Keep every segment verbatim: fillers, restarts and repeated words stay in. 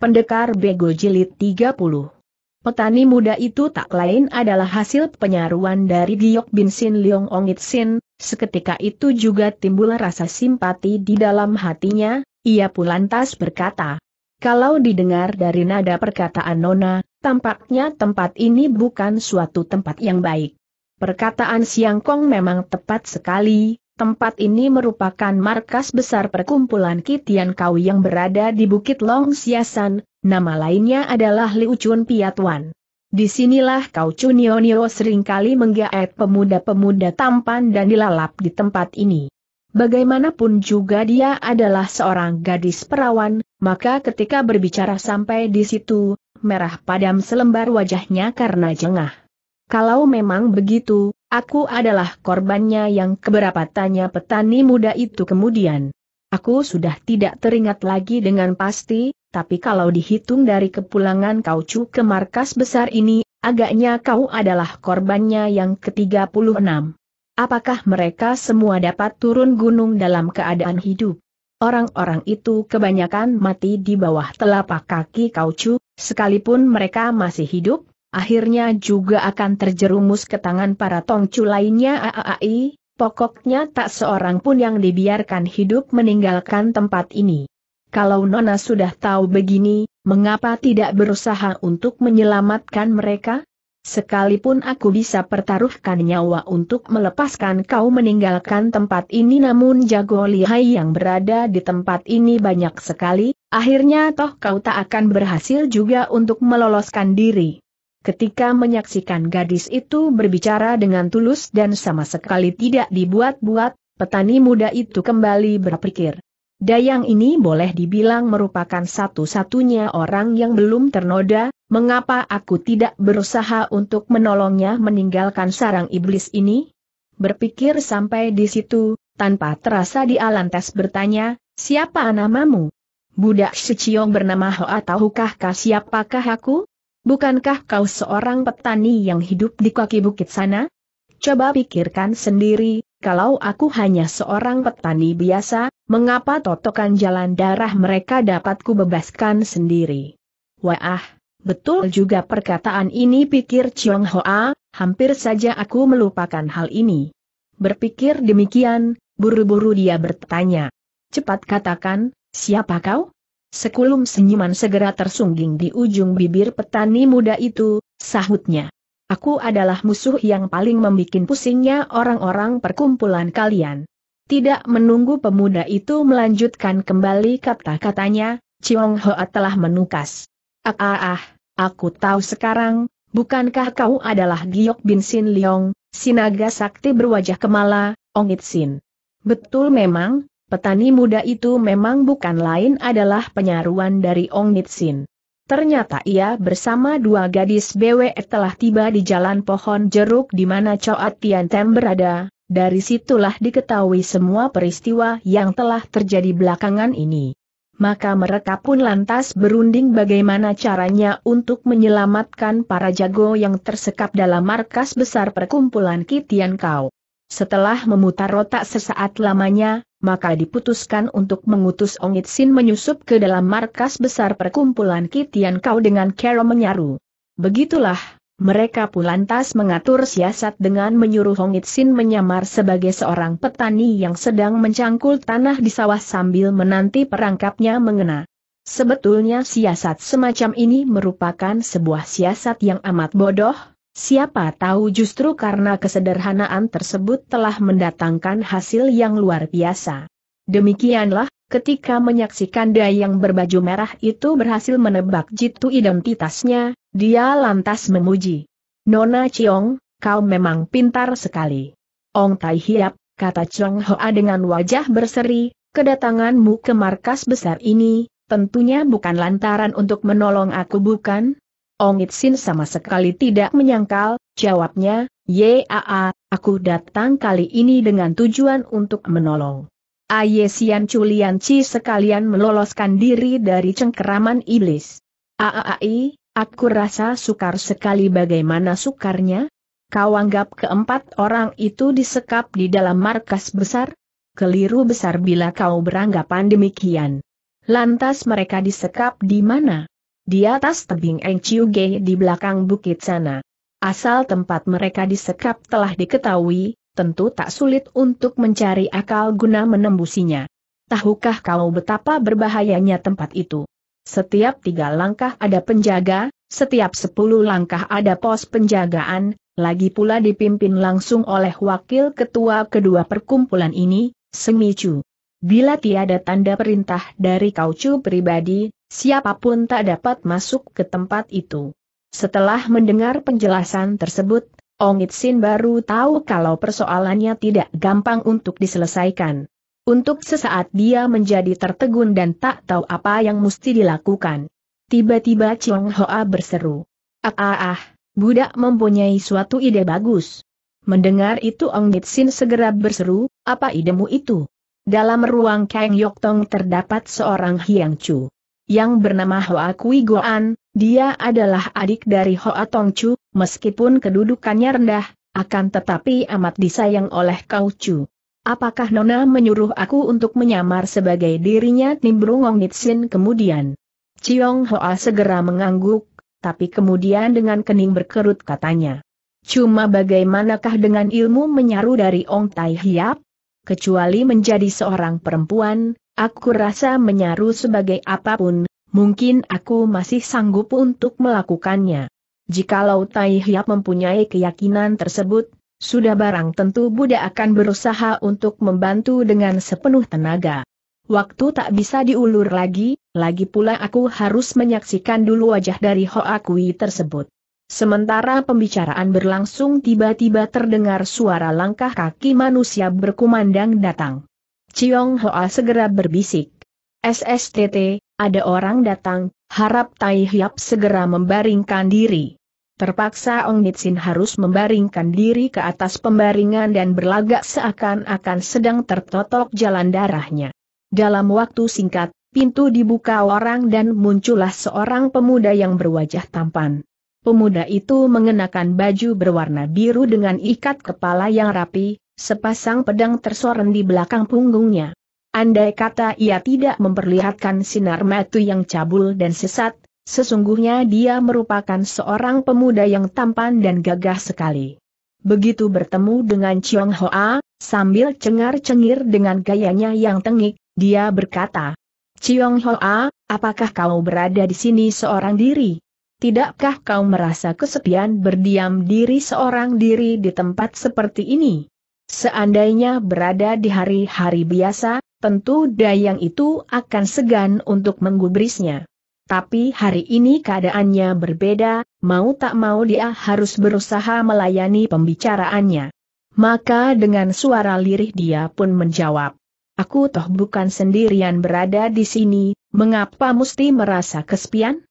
Pendekar Bego Jilid tiga puluh. Petani muda itu tak lain adalah hasil penyaruan dari Giok Bin Sin Leong Ong It Sin. Seketika itu juga timbul rasa simpati di dalam hatinya, ia pun lantas berkata, kalau didengar dari nada perkataan Nona, tampaknya tempat ini bukan suatu tempat yang baik. Perkataan Siang Kong memang tepat sekali. Tempat ini merupakan markas besar perkumpulan Kitian Kau yang berada di Bukit Long Siasan, nama lainnya adalah Liu Chun Piatuan. Disinilah Kau Chunionio seringkali menggaet pemuda-pemuda tampan dan dilalap di tempat ini. Bagaimanapun juga dia adalah seorang gadis perawan, maka ketika berbicara sampai di situ, merah padam selembar wajahnya karena jengah. Kalau memang begitu, aku adalah korbannya yang keberapa, tanya petani muda itu kemudian. Aku sudah tidak teringat lagi dengan pasti, tapi kalau dihitung dari kepulangan Kau Chu ke markas besar ini, agaknya kau adalah korbannya yang ke tiga puluh enam. Apakah mereka semua dapat turun gunung dalam keadaan hidup? Orang-orang itu kebanyakan mati di bawah telapak kaki Kau Chu, sekalipun mereka masih hidup. Akhirnya juga akan terjerumus ke tangan para tongcu lainnya. Aai, pokoknya tak seorang pun yang dibiarkan hidup meninggalkan tempat ini. Kalau Nona sudah tahu begini, mengapa tidak berusaha untuk menyelamatkan mereka? Sekalipun aku bisa pertaruhkan nyawa untuk melepaskan kau meninggalkan tempat ini, namun jago lihai yang berada di tempat ini banyak sekali, akhirnya toh kau tak akan berhasil juga untuk meloloskan diri. Ketika menyaksikan gadis itu berbicara dengan tulus dan sama sekali tidak dibuat-buat, petani muda itu kembali berpikir. Dayang ini boleh dibilang merupakan satu-satunya orang yang belum ternoda, mengapa aku tidak berusaha untuk menolongnya meninggalkan sarang iblis ini? Berpikir sampai di situ, tanpa terasa dia lantas bertanya, siapa namamu? Budak Seciong bernama Hoa, tahukah kah siapakah aku? Bukankah kau seorang petani yang hidup di kaki bukit sana? Coba pikirkan sendiri, kalau aku hanya seorang petani biasa, mengapa totokan jalan darah mereka dapat kubebaskan sendiri? Wah, betul juga perkataan ini, pikir Chiong Hoa, hampir saja aku melupakan hal ini. Berpikir demikian, buru-buru dia bertanya. Cepat katakan, siapa kau? Sekulum senyuman segera tersungging di ujung bibir petani muda itu, sahutnya. Aku adalah musuh yang paling membikin pusingnya orang-orang perkumpulan kalian. Tidak menunggu pemuda itu melanjutkan kembali kata-katanya, Chiong Hoa telah menukas. Ah, ah, ah, aku tahu sekarang, bukankah kau adalah Giok Bin Sin Leong, sinaga sakti berwajah kemala, Ong It Sin? Betul memang. Petani muda itu memang bukan lain adalah penyaruan dari Ong It Sin. Ternyata ia bersama dua gadis B W E telah tiba di jalan pohon jeruk di mana Choa Tian Tem berada, dari situlah diketahui semua peristiwa yang telah terjadi belakangan ini. Maka mereka pun lantas berunding bagaimana caranya untuk menyelamatkan para jago yang tersekap dalam markas besar perkumpulan Kitian Kau. Setelah memutar otak sesaat lamanya, maka diputuskan untuk mengutus Ong It Sin menyusup ke dalam markas besar perkumpulan Kitian Kau dengan cara menyaru. Begitulah, mereka pun lantas mengatur siasat dengan menyuruh Ong It Sin menyamar sebagai seorang petani yang sedang mencangkul tanah di sawah sambil menanti perangkapnya mengena. Sebetulnya siasat semacam ini merupakan sebuah siasat yang amat bodoh. Siapa tahu justru karena kesederhanaan tersebut telah mendatangkan hasil yang luar biasa. Demikianlah, ketika menyaksikan dayang berbaju merah itu berhasil menebak jitu identitasnya, dia lantas memuji. Nona Chiong, kau memang pintar sekali. Ong Tai Hiap, kata Chiong Hoa dengan wajah berseri, kedatanganmu ke markas besar ini, tentunya bukan lantaran untuk menolong aku, bukan? Ong It Sin sama sekali tidak menyangkal, jawabnya, yaa, aku datang kali ini dengan tujuan untuk menolong Aye Sian Chulian Chi sekalian meloloskan diri dari cengkeraman iblis. Aai, aku rasa sukar sekali. Bagaimana sukarnya? Kau anggap keempat orang itu disekap di dalam markas besar? Keliru besar bila kau beranggapan demikian. Lantas mereka disekap di mana? Di atas tebing Engciuge di belakang bukit sana. Asal tempat mereka disekap telah diketahui, tentu tak sulit untuk mencari akal guna menembusinya. Tahukah kau betapa berbahayanya tempat itu? Setiap tiga langkah ada penjaga, setiap sepuluh langkah ada pos penjagaan, lagi pula dipimpin langsung oleh wakil ketua kedua perkumpulan ini, Semicu. Bila tiada tanda perintah dari Kaucu pribadi, siapapun tak dapat masuk ke tempat itu. Setelah mendengar penjelasan tersebut, Ong Itsin baru tahu kalau persoalannya tidak gampang untuk diselesaikan. Untuk sesaat dia menjadi tertegun dan tak tahu apa yang mesti dilakukan. Tiba-tiba Chiong Hoa berseru, "Ah ah ah, budak mempunyai suatu ide bagus." Mendengar itu Ong Itsin segera berseru, "Apa idemu itu?" Dalam ruang Kang Yok Tong terdapat seorang Hiang Chu yang bernama Hoa Kui Goan. Dia adalah adik dari Hoa Tong Chu, meskipun kedudukannya rendah, akan tetapi amat disayang oleh Kau Chu. "Apakah Nona menyuruh aku untuk menyamar sebagai dirinya?" nimbrung Ong Nitsin kemudian. Chiong Hoa segera mengangguk, tapi kemudian dengan kening berkerut katanya, "Cuma bagaimanakah dengan ilmu menyaru dari Ong Tai Hiap? Kecuali menjadi seorang perempuan, aku rasa menyaru sebagai apapun, mungkin aku masih sanggup untuk melakukannya." Jikalau Tai Hiap mempunyai keyakinan tersebut, sudah barang tentu budak akan berusaha untuk membantu dengan sepenuh tenaga. Waktu tak bisa diulur lagi, lagi pula aku harus menyaksikan dulu wajah dari Hoa Kui tersebut. Sementara pembicaraan berlangsung, tiba-tiba terdengar suara langkah kaki manusia berkumandang datang. Chiong Hoa segera berbisik, "S S T T, ada orang datang." Harap Tai Hiap segera membaringkan diri. Terpaksa Ong Nitsin harus membaringkan diri ke atas pembaringan dan berlagak seakan-akan sedang tertotok jalan darahnya. Dalam waktu singkat, pintu dibuka orang dan muncullah seorang pemuda yang berwajah tampan. Pemuda itu mengenakan baju berwarna biru dengan ikat kepala yang rapi, sepasang pedang tersorot di belakang punggungnya. Andai kata ia tidak memperlihatkan sinar mata yang cabul dan sesat, sesungguhnya dia merupakan seorang pemuda yang tampan dan gagah sekali. Begitu bertemu dengan Chiong Hoa, sambil cengar-cengir dengan gayanya yang tengik, dia berkata, "Chiong Hoa, apakah kau berada di sini seorang diri? Tidakkah kau merasa kesepian berdiam diri seorang diri di tempat seperti ini? Seandainya berada di hari-hari biasa, tentu dayang itu akan segan untuk menggubrisnya. Tapi hari ini keadaannya berbeda, mau tak mau dia harus berusaha melayani pembicaraannya." Maka dengan suara lirih dia pun menjawab, "Aku toh bukan sendirian berada di sini, mengapa mesti merasa kesepian?"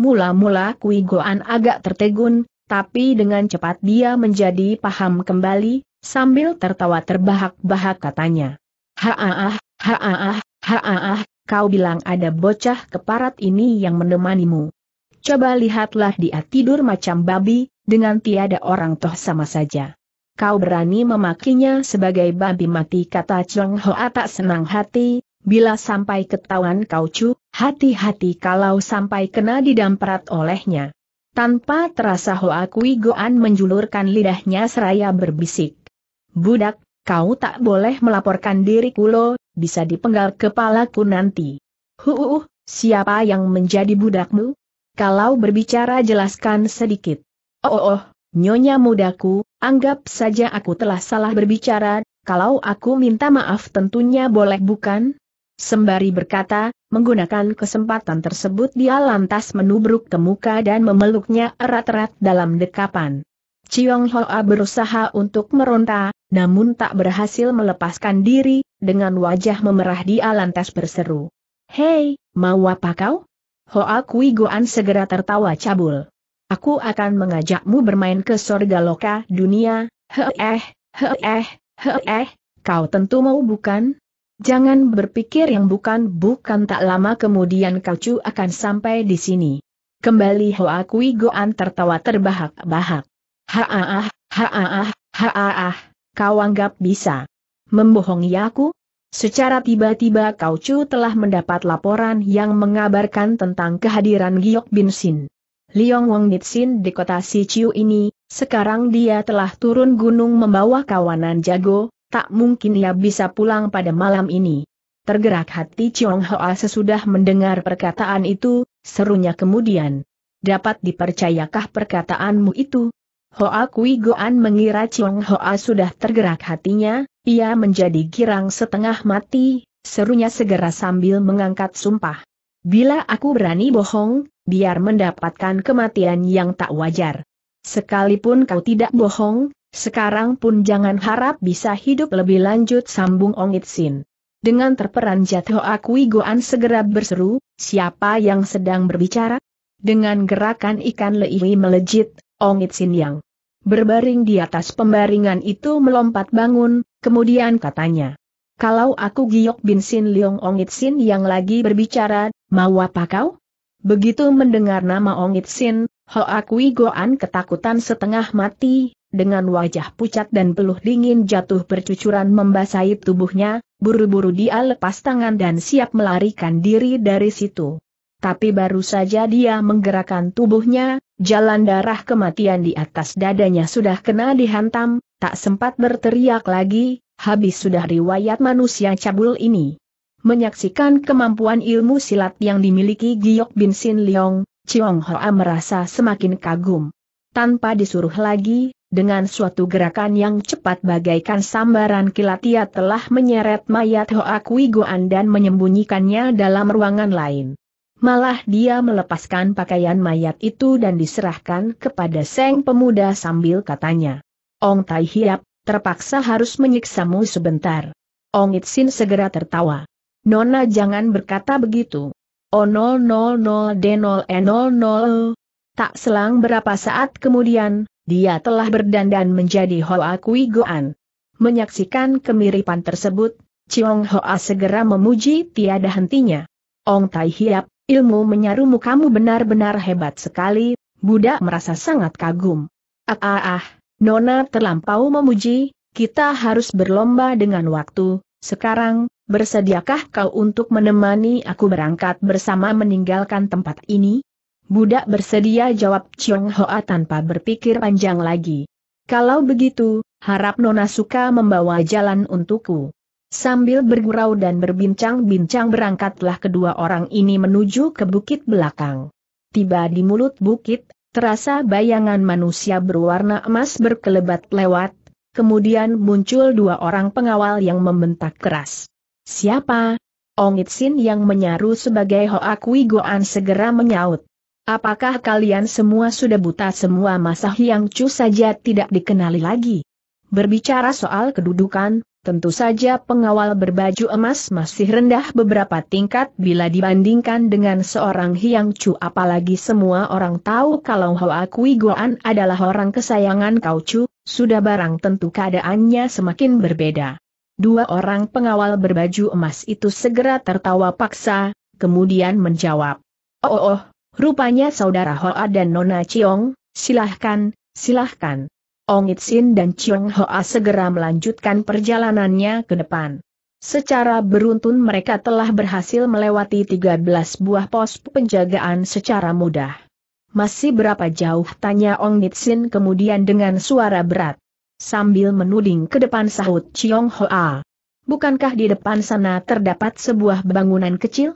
Mula-mula Kui Goan agak tertegun, tapi dengan cepat dia menjadi paham kembali, sambil tertawa terbahak-bahak katanya, "Haaah, haaah, haaah, kau bilang ada bocah keparat ini yang menemanimu. Coba lihatlah dia tidur macam babi, dengan tiada orang toh sama saja. Kau berani memakinya sebagai babi mati." Kata Chiong Hoa tak senang hati, "Bila sampai ketahuan Kau Cu, hati-hati kalau sampai kena didamprat olehnya." Tanpa terasa Hoa Kui Goan menjulurkan lidahnya seraya berbisik, "Budak, kau tak boleh melaporkan diriku lo, bisa dipenggal kepalaku nanti." "Huh, siapa yang menjadi budakmu? Kalau berbicara jelaskan sedikit." "Oh, oh, oh, nyonya mudaku, anggap saja aku telah salah berbicara, kalau aku minta maaf tentunya boleh bukan?" Sembari berkata, menggunakan kesempatan tersebut dia lantas menubruk ke muka dan memeluknya erat-erat dalam dekapan. Chiong Hoa berusaha untuk meronta, namun tak berhasil melepaskan diri. Dengan wajah memerah dia lantas berseru, "Hei, mau apa kau?" Hoa Kui Goan segera tertawa cabul, "Aku akan mengajakmu bermain ke sorga loka dunia. Heh eh, heh eh, heh eh, kau tentu mau bukan? Jangan berpikir yang bukan-bukan." Tak lama kemudian Kau Cu akan sampai di sini. Kembali Hoa Kui Goan tertawa terbahak-bahak. "Haaah, haaah, haaah, kau anggap bisa membohongi aku? Secara tiba-tiba Kau Chu telah mendapat laporan yang mengabarkan tentang kehadiran Giok Bin Sin. Liong Wong Nitsin di kota Siciu ini, sekarang dia telah turun gunung membawa kawanan jago, tak mungkin ia bisa pulang pada malam ini. Tergerak hati Chiong Hoa sesudah mendengar perkataan itu, serunya kemudian. Dapat dipercayakah perkataanmu itu? Hoa Kui Goan mengira Chiong Hoa sudah tergerak hatinya, ia menjadi girang setengah mati, serunya segera sambil mengangkat sumpah. Bila aku berani bohong, biar mendapatkan kematian yang tak wajar. Sekalipun kau tidak bohong, sekarang pun jangan harap bisa hidup lebih lanjut, sambung Ong Itsin. Dengan terperanjat Hoa Kui Goan segera berseru, siapa yang sedang berbicara? Dengan gerakan ikan lei melejit, Ong Itsin yang berbaring di atas pembaringan itu melompat bangun, kemudian katanya, kalau aku Giok Bin Sin Liong Ong Itsin yang lagi berbicara, mau apa kau? Begitu mendengar nama Ong Itsin, Hoa Kui Goan ketakutan setengah mati, dengan wajah pucat dan peluh dingin jatuh bercucuran membasahi tubuhnya, buru-buru dia lepas tangan dan siap melarikan diri dari situ. Tapi baru saja dia menggerakkan tubuhnya, jalan darah kematian di atas dadanya sudah kena dihantam, tak sempat berteriak lagi, habis sudah riwayat manusia cabul ini. Menyaksikan kemampuan ilmu silat yang dimiliki Giok Bin Sin Liong, Chiong Hoa merasa semakin kagum. Tanpa disuruh lagi, dengan suatu gerakan yang cepat bagaikan sambaran kilat ia telah menyeret mayat Hoa Kui Goan dan menyembunyikannya dalam ruangan lain. Malah dia melepaskan pakaian mayat itu dan diserahkan kepada Seng Pemuda sambil katanya, Ong Tai Hiap, terpaksa harus menyiksamu sebentar. Ong Itsin segera tertawa. Nona jangan berkata begitu. Oh nol nol nol d nol e nol nol. Tak selang berapa saat kemudian, dia telah berdandan menjadi Hoa Kui Goan. Menyaksikan kemiripan tersebut, Chiong Hoa segera memuji tiada hentinya. Ong Tai Hiap, ilmu menyarumu kamu benar-benar hebat sekali, budak merasa sangat kagum. Ah ah ah, Nona terlampau memuji, kita harus berlomba dengan waktu, sekarang, bersediakah kau untuk menemani aku berangkat bersama meninggalkan tempat ini? Budak bersedia, jawab Chiong Hoa tanpa berpikir panjang lagi. Kalau begitu, harap Nona suka membawa jalan untukku. Sambil bergurau dan berbincang-bincang berangkatlah kedua orang ini menuju ke bukit belakang. Tiba di mulut bukit, terasa bayangan manusia berwarna emas berkelebat lewat, kemudian muncul dua orang pengawal yang membentak keras. Siapa? Ong Itsin yang menyaru sebagai Hoa Kui Goan segera menyaut. Apakah kalian semua sudah buta semua? Masa Hyang Chu saja tidak dikenali lagi? Berbicara soal kedudukan, tentu saja pengawal berbaju emas masih rendah beberapa tingkat bila dibandingkan dengan seorang Hyang Chu, apalagi semua orang tahu kalau Hoa Kui Goan adalah orang kesayangan Kau Chu, sudah barang tentu keadaannya semakin berbeda. Dua orang pengawal berbaju emas itu segera tertawa paksa, kemudian menjawab, Oh oh, rupanya saudara Hoa dan Nona Chiong, silahkan, silahkan. Ong Itsin dan Chiong Hoa segera melanjutkan perjalanannya ke depan. Secara beruntun mereka telah berhasil melewati tiga belas buah pos penjagaan secara mudah. Masih berapa jauh? Tanya Ong Itsin kemudian dengan suara berat. Sambil menuding ke depan sahut Chiong Hoa. Bukankah di depan sana terdapat sebuah bangunan kecil?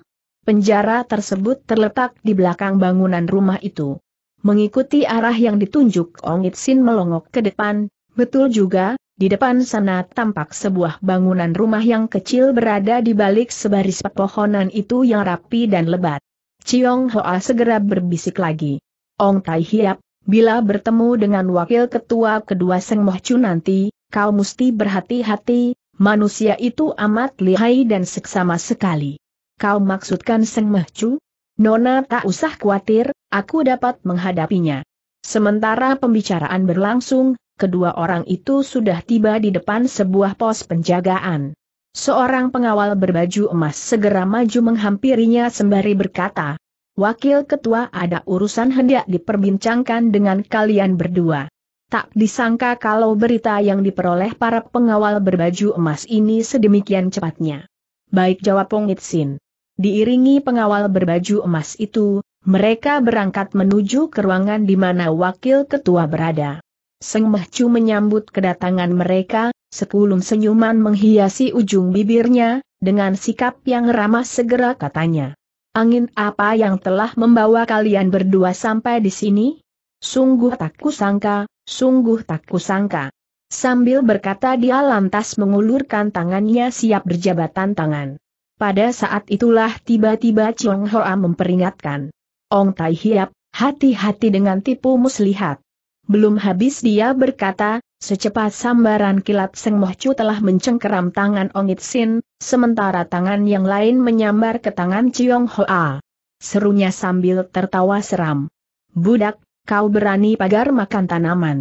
Penjara tersebut terletak di belakang bangunan rumah itu. Mengikuti arah yang ditunjuk Ong Itsin melongok ke depan, betul juga, di depan sana tampak sebuah bangunan rumah yang kecil berada di balik sebaris pepohonan itu yang rapi dan lebat. Chiong Hoa segera berbisik lagi. Ong Tai Hiap, bila bertemu dengan wakil ketua kedua Seng Moh Chu nanti, kau mesti berhati-hati, manusia itu amat lihai dan seksama sekali. Kau maksudkan Seng Moh Chu? Nona tak usah khawatir, aku dapat menghadapinya. Sementara pembicaraan berlangsung, kedua orang itu sudah tiba di depan sebuah pos penjagaan. Seorang pengawal berbaju emas segera maju menghampirinya sembari berkata, Wakil Ketua, ada urusan hendak diperbincangkan dengan kalian berdua. Tak disangka kalau berita yang diperoleh para pengawal berbaju emas ini sedemikian cepatnya. Baik, jawab Pong Itsin. Diiringi pengawal berbaju emas itu, mereka berangkat menuju ke ruangan di mana wakil ketua berada. Seng Mahcu menyambut kedatangan mereka, sekulum senyuman menghiasi ujung bibirnya, dengan sikap yang ramah segera katanya. Angin apa yang telah membawa kalian berdua sampai di sini? Sungguh tak kusangka. Sungguh tak kusangka. Sambil berkata dia lantas mengulurkan tangannya siap berjabatan tangan. Pada saat itulah tiba-tiba Chiong Hoa memperingatkan. Ong Tai Hiap, hati-hati dengan tipu muslihat. Belum habis dia berkata, secepat sambaran kilat Seng Mahcu telah mencengkeram tangan Ong Itsin, sementara tangan yang lain menyambar ke tangan Chiong Hoa. Serunya sambil tertawa seram. Budak! Kau berani pagar makan tanaman.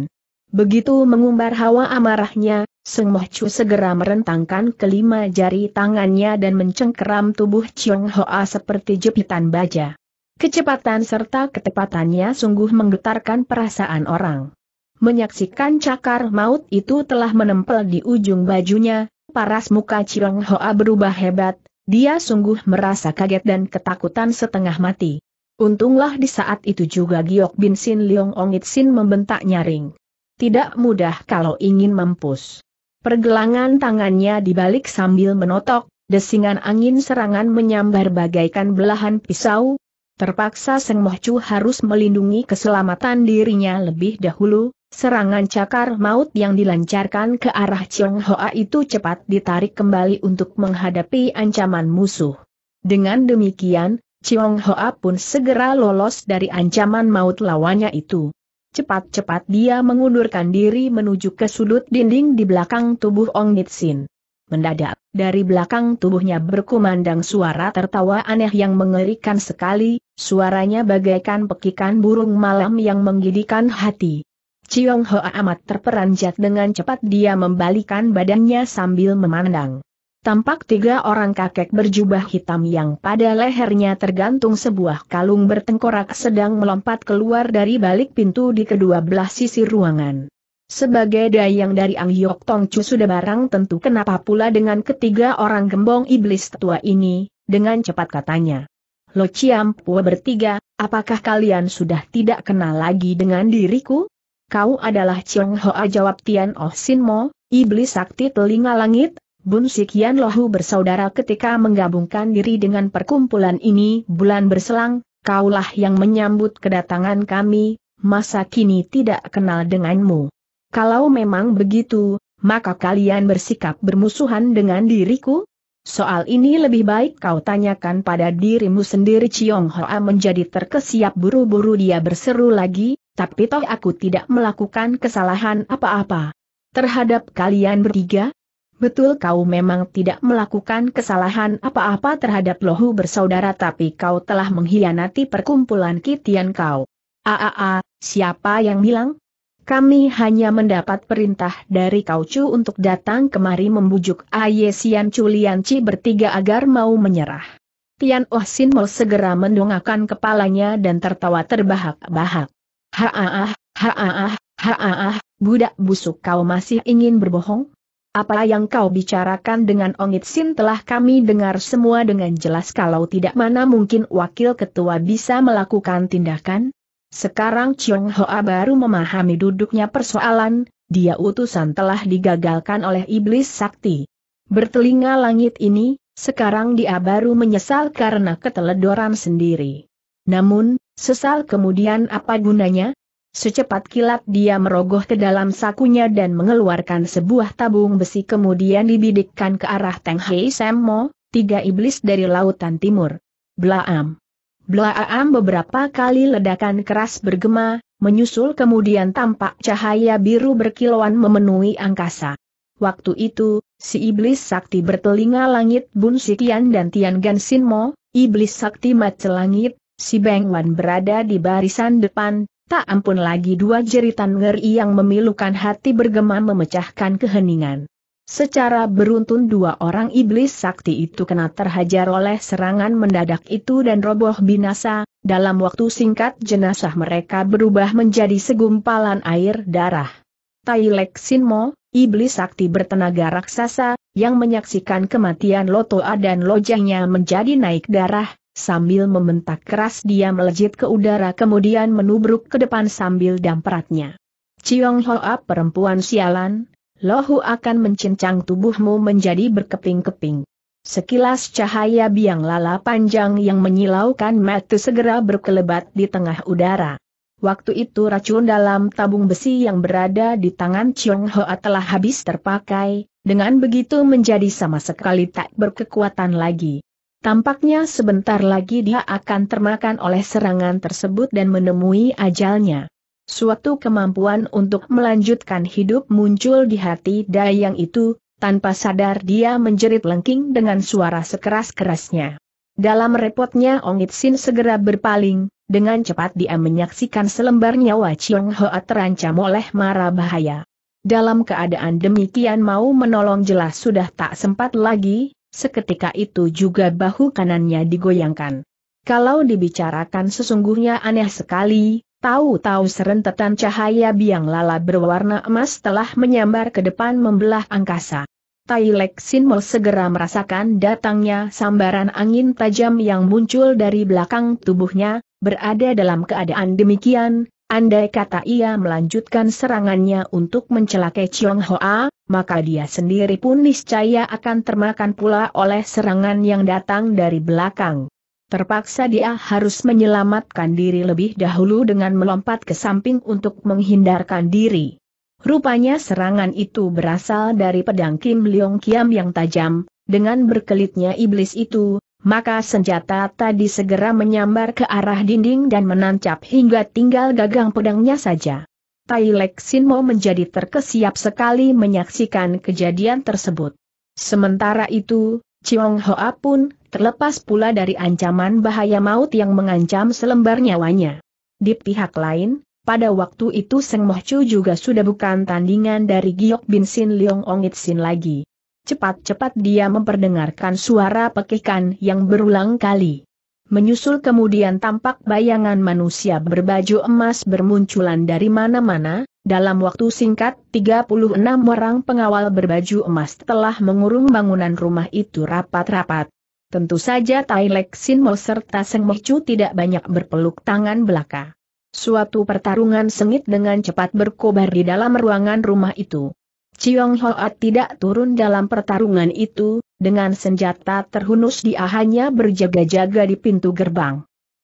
Begitu mengumbar hawa amarahnya, Seng Mahcu segera merentangkan kelima jari tangannya dan mencengkeram tubuh Chiong Hoa seperti jepitan baja. Kecepatan serta ketepatannya sungguh menggetarkan perasaan orang. Menyaksikan cakar maut itu telah menempel di ujung bajunya, paras muka Chiong Hoa berubah hebat, dia sungguh merasa kaget dan ketakutan setengah mati. Untunglah di saat itu juga Giok Bin Sin Leong Ong Itsin membentak nyaring. Tidak mudah kalau ingin mampus. Pergelangan tangannya dibalik sambil menotok, desingan angin serangan menyambar bagaikan belahan pisau. Terpaksa Seng Mahcu harus melindungi keselamatan dirinya lebih dahulu, serangan cakar maut yang dilancarkan ke arah Chiong Hoa itu cepat ditarik kembali untuk menghadapi ancaman musuh. Dengan demikian, Chiong Hoa pun segera lolos dari ancaman maut lawannya itu. Cepat-cepat dia mengundurkan diri menuju ke sudut dinding di belakang tubuh Ong Itsin. Mendadak, dari belakang tubuhnya berkumandang suara tertawa aneh yang mengerikan sekali, suaranya bagaikan pekikan burung malam yang menggidikan hati. Chiong Hoa amat terperanjat, dengan cepat dia membalikan badannya sambil memandang. Tampak tiga orang kakek berjubah hitam yang pada lehernya tergantung sebuah kalung bertengkorak sedang melompat keluar dari balik pintu di kedua belah sisi ruangan. Sebagai dayang dari Ang Yok Tong Chu sudah barang tentu kenapa pula dengan ketiga orang gembong iblis tua ini, dengan cepat katanya. Lo Ciam Pua bertiga, apakah kalian sudah tidak kenal lagi dengan diriku? Kau adalah Chiong Hoa, jawab Tian Oh Sin Mo, iblis sakti telinga langit. Bun Sikian Lohu bersaudara ketika menggabungkan diri dengan perkumpulan ini bulan berselang, kaulah yang menyambut kedatangan kami, masa kini tidak kenal denganmu. Kalau memang begitu, maka kalian bersikap bermusuhan dengan diriku? Soal ini lebih baik kau tanyakan pada dirimu sendiri. Chiong Hoa menjadi terkesiap, buru-buru dia berseru lagi, tapi toh aku tidak melakukan kesalahan apa-apa terhadap kalian bertiga? Betul, kau memang tidak melakukan kesalahan apa-apa terhadap Lohu bersaudara, tapi kau telah mengkhianati perkumpulan Kitian kau. Aa, siapa yang bilang? Kami hanya mendapat perintah dari Kau Chu untuk datang kemari membujuk Aye Sian Chu Lian Ci bertiga agar mau menyerah. Tian Oh Sin Mo segera mendongakkan kepalanya dan tertawa terbahak-bahak. Haaah, haaah, haaah, budak busuk, kau masih ingin berbohong? Apa yang kau bicarakan dengan Ong Itsin telah kami dengar semua dengan jelas, kalau tidak mana mungkin wakil ketua bisa melakukan tindakan? Sekarang Chiong Hoa baru memahami duduknya persoalan, dia utusan telah digagalkan oleh iblis sakti bertelinga langit ini, sekarang dia baru menyesal karena keteledoran sendiri. Namun, sesal kemudian apa gunanya? Secepat kilat dia merogoh ke dalam sakunya dan mengeluarkan sebuah tabung besi, kemudian dibidikkan ke arah Teng Hei Sam Mo, tiga iblis dari lautan timur. Blaam. Blaam, beberapa kali ledakan keras bergema, menyusul kemudian tampak cahaya biru berkilauan memenuhi angkasa. Waktu itu, si iblis sakti bertelinga langit Bun Sikian dan Tian Gan Sin Mo, iblis sakti mata langit, si Beng Wan berada di barisan depan. Tak ampun lagi dua jeritan ngeri yang memilukan hati bergema memecahkan keheningan. Secara beruntun dua orang iblis sakti itu kena terhajar oleh serangan mendadak itu dan roboh binasa, dalam waktu singkat jenazah mereka berubah menjadi segumpalan air darah. Tai Lek Sin Mo, iblis sakti bertenaga raksasa, yang menyaksikan kematian Lotoa dan lojangnya menjadi naik darah, sambil membentak keras dia melejit ke udara kemudian menubruk ke depan sambil dampratnya. Ciong Hoa perempuan sialan, Lohu akan mencincang tubuhmu menjadi berkeping-keping. Sekilas cahaya biang lala panjang yang menyilaukan mata segera berkelebat di tengah udara. Waktu itu racun dalam tabung besi yang berada di tangan Ciong Hoa telah habis terpakai, dengan begitu menjadi sama sekali tak berkekuatan lagi. Tampaknya sebentar lagi dia akan termakan oleh serangan tersebut dan menemui ajalnya. Suatu kemampuan untuk melanjutkan hidup muncul di hati Dayang itu. Tanpa sadar dia menjerit lengking dengan suara sekeras-kerasnya. Dalam repotnya Ong It Sin segera berpaling, dengan cepat dia menyaksikan selembar nyawa Ciong Hoa terancam oleh mara bahaya. Dalam keadaan demikian mau menolong jelas sudah tak sempat lagi, seketika itu juga bahu kanannya digoyangkan. Kalau dibicarakan sesungguhnya aneh sekali. Tahu-tahu serentetan cahaya biang lala berwarna emas telah menyambar ke depan membelah angkasa. Tai Lek Sin Mo segera merasakan datangnya sambaran angin tajam yang muncul dari belakang tubuhnya, berada dalam keadaan demikian, andai kata ia melanjutkan serangannya untuk mencelakai Ciong Hoa, maka dia sendiri pun niscaya akan termakan pula oleh serangan yang datang dari belakang. Terpaksa dia harus menyelamatkan diri lebih dahulu dengan melompat ke samping untuk menghindarkan diri. Rupanya serangan itu berasal dari pedang Kim Leong Kiam yang tajam, dengan berkelitnya iblis itu, maka senjata tadi segera menyambar ke arah dinding dan menancap hingga tinggal gagang pedangnya saja. Tai Lek Sin Mo menjadi terkesiap sekali menyaksikan kejadian tersebut. Sementara itu, Ciong Hoa pun terlepas pula dari ancaman bahaya maut yang mengancam selembar nyawanya. Di pihak lain, pada waktu itu Seng Moh Chu juga sudah bukan tandingan dari Giok Bin Sin Leong Ong It Sin lagi. Cepat-cepat dia memperdengarkan suara pekikan yang berulang kali. Menyusul kemudian tampak bayangan manusia berbaju emas bermunculan dari mana-mana. Dalam waktu singkat, tiga puluh enam orang pengawal berbaju emas telah mengurung bangunan rumah itu rapat-rapat. Tentu saja Tai Lek Sin Mo serta Seng Moh Chu tidak banyak berpeluk tangan belaka. Suatu pertarungan sengit dengan cepat berkobar di dalam ruangan rumah itu. Ciong Hoa tidak turun dalam pertarungan itu, dengan senjata terhunus dia hanya berjaga-jaga di pintu gerbang.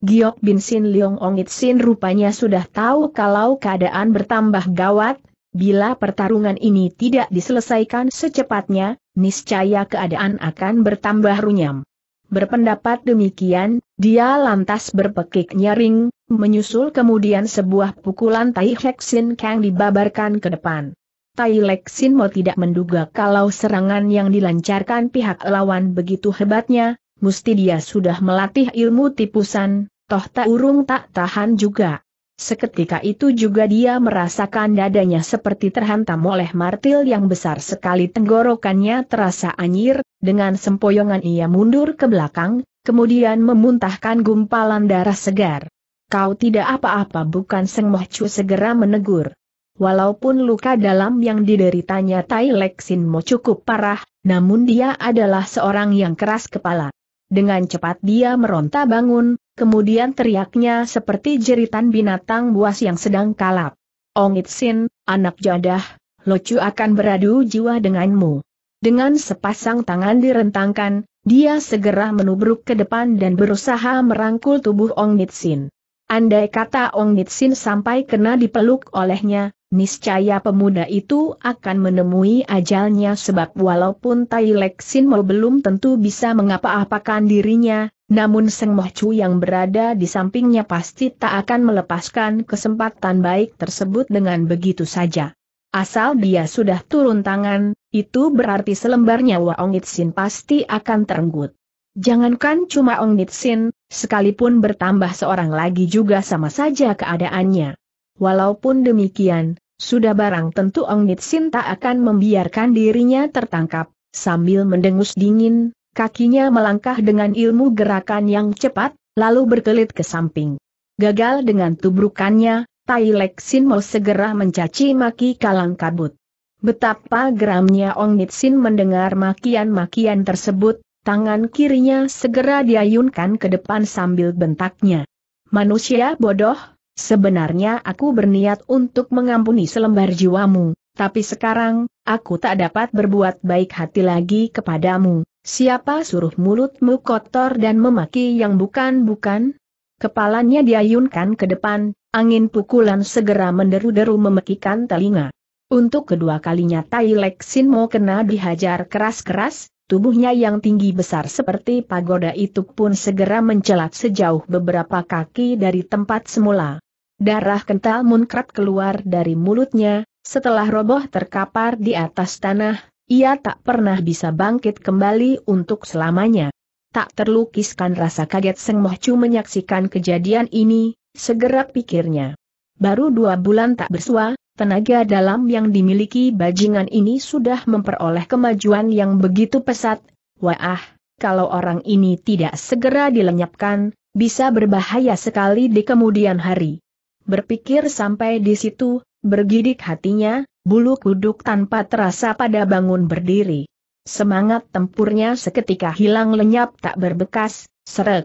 Giok Bin Sin Leong Ong It Sin rupanya sudah tahu kalau keadaan bertambah gawat, bila pertarungan ini tidak diselesaikan secepatnya, niscaya keadaan akan bertambah runyam. Berpendapat demikian, dia lantas berpekik nyaring, menyusul kemudian sebuah pukulan Tai Hek Sin Kang dibabarkan ke depan. Tai Lek Sin Mo tidak menduga kalau serangan yang dilancarkan pihak lawan begitu hebatnya. Musti dia sudah melatih ilmu tipusan, toh tak urung tak tahan juga. Seketika itu juga dia merasakan dadanya seperti terhantam oleh martil yang besar sekali, tenggorokannya terasa anyir, dengan sempoyongan ia mundur ke belakang, kemudian memuntahkan gumpalan darah segar. Kau tidak apa-apa bukan? Seng Moh Chu segera menegur. Walaupun luka dalam yang dideritanya Tai Lek Sin Mo cukup parah, namun dia adalah seorang yang keras kepala. Dengan cepat dia meronta bangun, kemudian teriaknya seperti jeritan binatang buas yang sedang kalap. Ong It Sin, anak jadah, Locu akan beradu jiwa denganmu. Dengan sepasang tangan direntangkan, dia segera menubruk ke depan dan berusaha merangkul tubuh Ong It Sin. Andai kata Ong It Sin sampai kena dipeluk olehnya, niscaya pemuda itu akan menemui ajalnya sebab walaupun Tai Lek Sin Mo belum tentu bisa mengapa-apakan dirinya, namun Seng Moh Chu yang berada di sampingnya pasti tak akan melepaskan kesempatan baik tersebut dengan begitu saja. Asal dia sudah turun tangan, itu berarti selembar nyawa Ong It Sin pasti akan terenggut. Jangankan cuma Ong It Sin, sekalipun bertambah seorang lagi juga sama saja keadaannya. Walaupun demikian, sudah barang tentu Ong It Sin tak akan membiarkan dirinya tertangkap. Sambil mendengus dingin, kakinya melangkah dengan ilmu gerakan yang cepat, lalu berkelit ke samping. Gagal dengan tubrukannya, Tai Lek Sin mau segera mencaci maki Kalang Kabut. Betapa geramnya Ong Nitsin mendengar makian-makian tersebut, tangan kirinya segera diayunkan ke depan sambil bentaknya. Manusia bodoh, sebenarnya aku berniat untuk mengampuni selembar jiwamu, tapi sekarang, aku tak dapat berbuat baik hati lagi kepadamu. Siapa suruh mulutmu kotor dan memaki yang bukan-bukan? Kepalanya diayunkan ke depan, angin pukulan segera menderu-deru memekikan telinga. Untuk kedua kalinya Tai Lek Sin mau kena dihajar keras-keras, tubuhnya yang tinggi besar seperti pagoda itu pun segera mencelat sejauh beberapa kaki dari tempat semula. Darah kental munkrat keluar dari mulutnya, setelah roboh terkapar di atas tanah. Ia tak pernah bisa bangkit kembali untuk selamanya. Tak terlukiskan rasa kaget Seng Moh Chu menyaksikan kejadian ini, segera pikirnya. Baru dua bulan tak bersua, tenaga dalam yang dimiliki bajingan ini sudah memperoleh kemajuan yang begitu pesat. Wah, kalau orang ini tidak segera dilenyapkan, bisa berbahaya sekali di kemudian hari. Berpikir sampai di situ, bergidik hatinya, bulu kuduk tanpa terasa pada bangun berdiri. Semangat tempurnya seketika hilang lenyap tak berbekas, seret.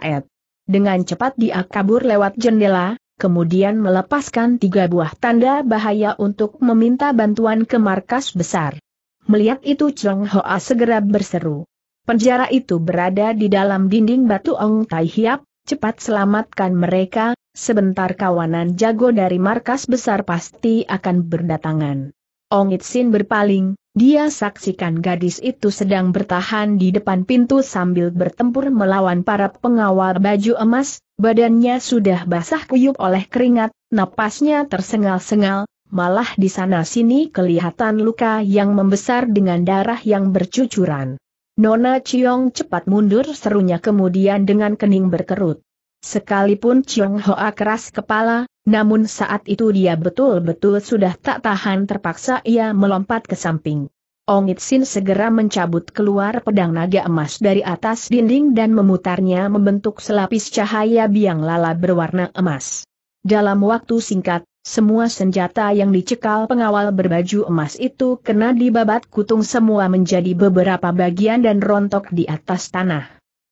Dengan cepat dia kabur lewat jendela, kemudian melepaskan tiga buah tanda bahaya untuk meminta bantuan ke markas besar. Melihat itu Cheng Hoa segera berseru. Penjara itu berada di dalam dinding batu Ong Tai Hiap, cepat selamatkan mereka, sebentar kawanan jago dari markas besar pasti akan berdatangan. Ong Nitsin berpaling, dia saksikan gadis itu sedang bertahan di depan pintu sambil bertempur melawan para pengawal baju emas, badannya sudah basah kuyup oleh keringat, napasnya tersengal-sengal, malah di sana-sini kelihatan luka yang membesar dengan darah yang bercucuran. Nona Chiong cepat mundur serunya kemudian dengan kening berkerut. Sekalipun Chiong Hoa keras kepala, namun saat itu dia betul-betul sudah tak tahan terpaksa ia melompat ke samping. Ong Nitsin segera mencabut keluar pedang naga emas dari atas dinding dan memutarnya membentuk selapis cahaya biang lala berwarna emas. Dalam waktu singkat, semua senjata yang dicekal pengawal berbaju emas itu kena dibabat kutung semua menjadi beberapa bagian dan rontok di atas tanah.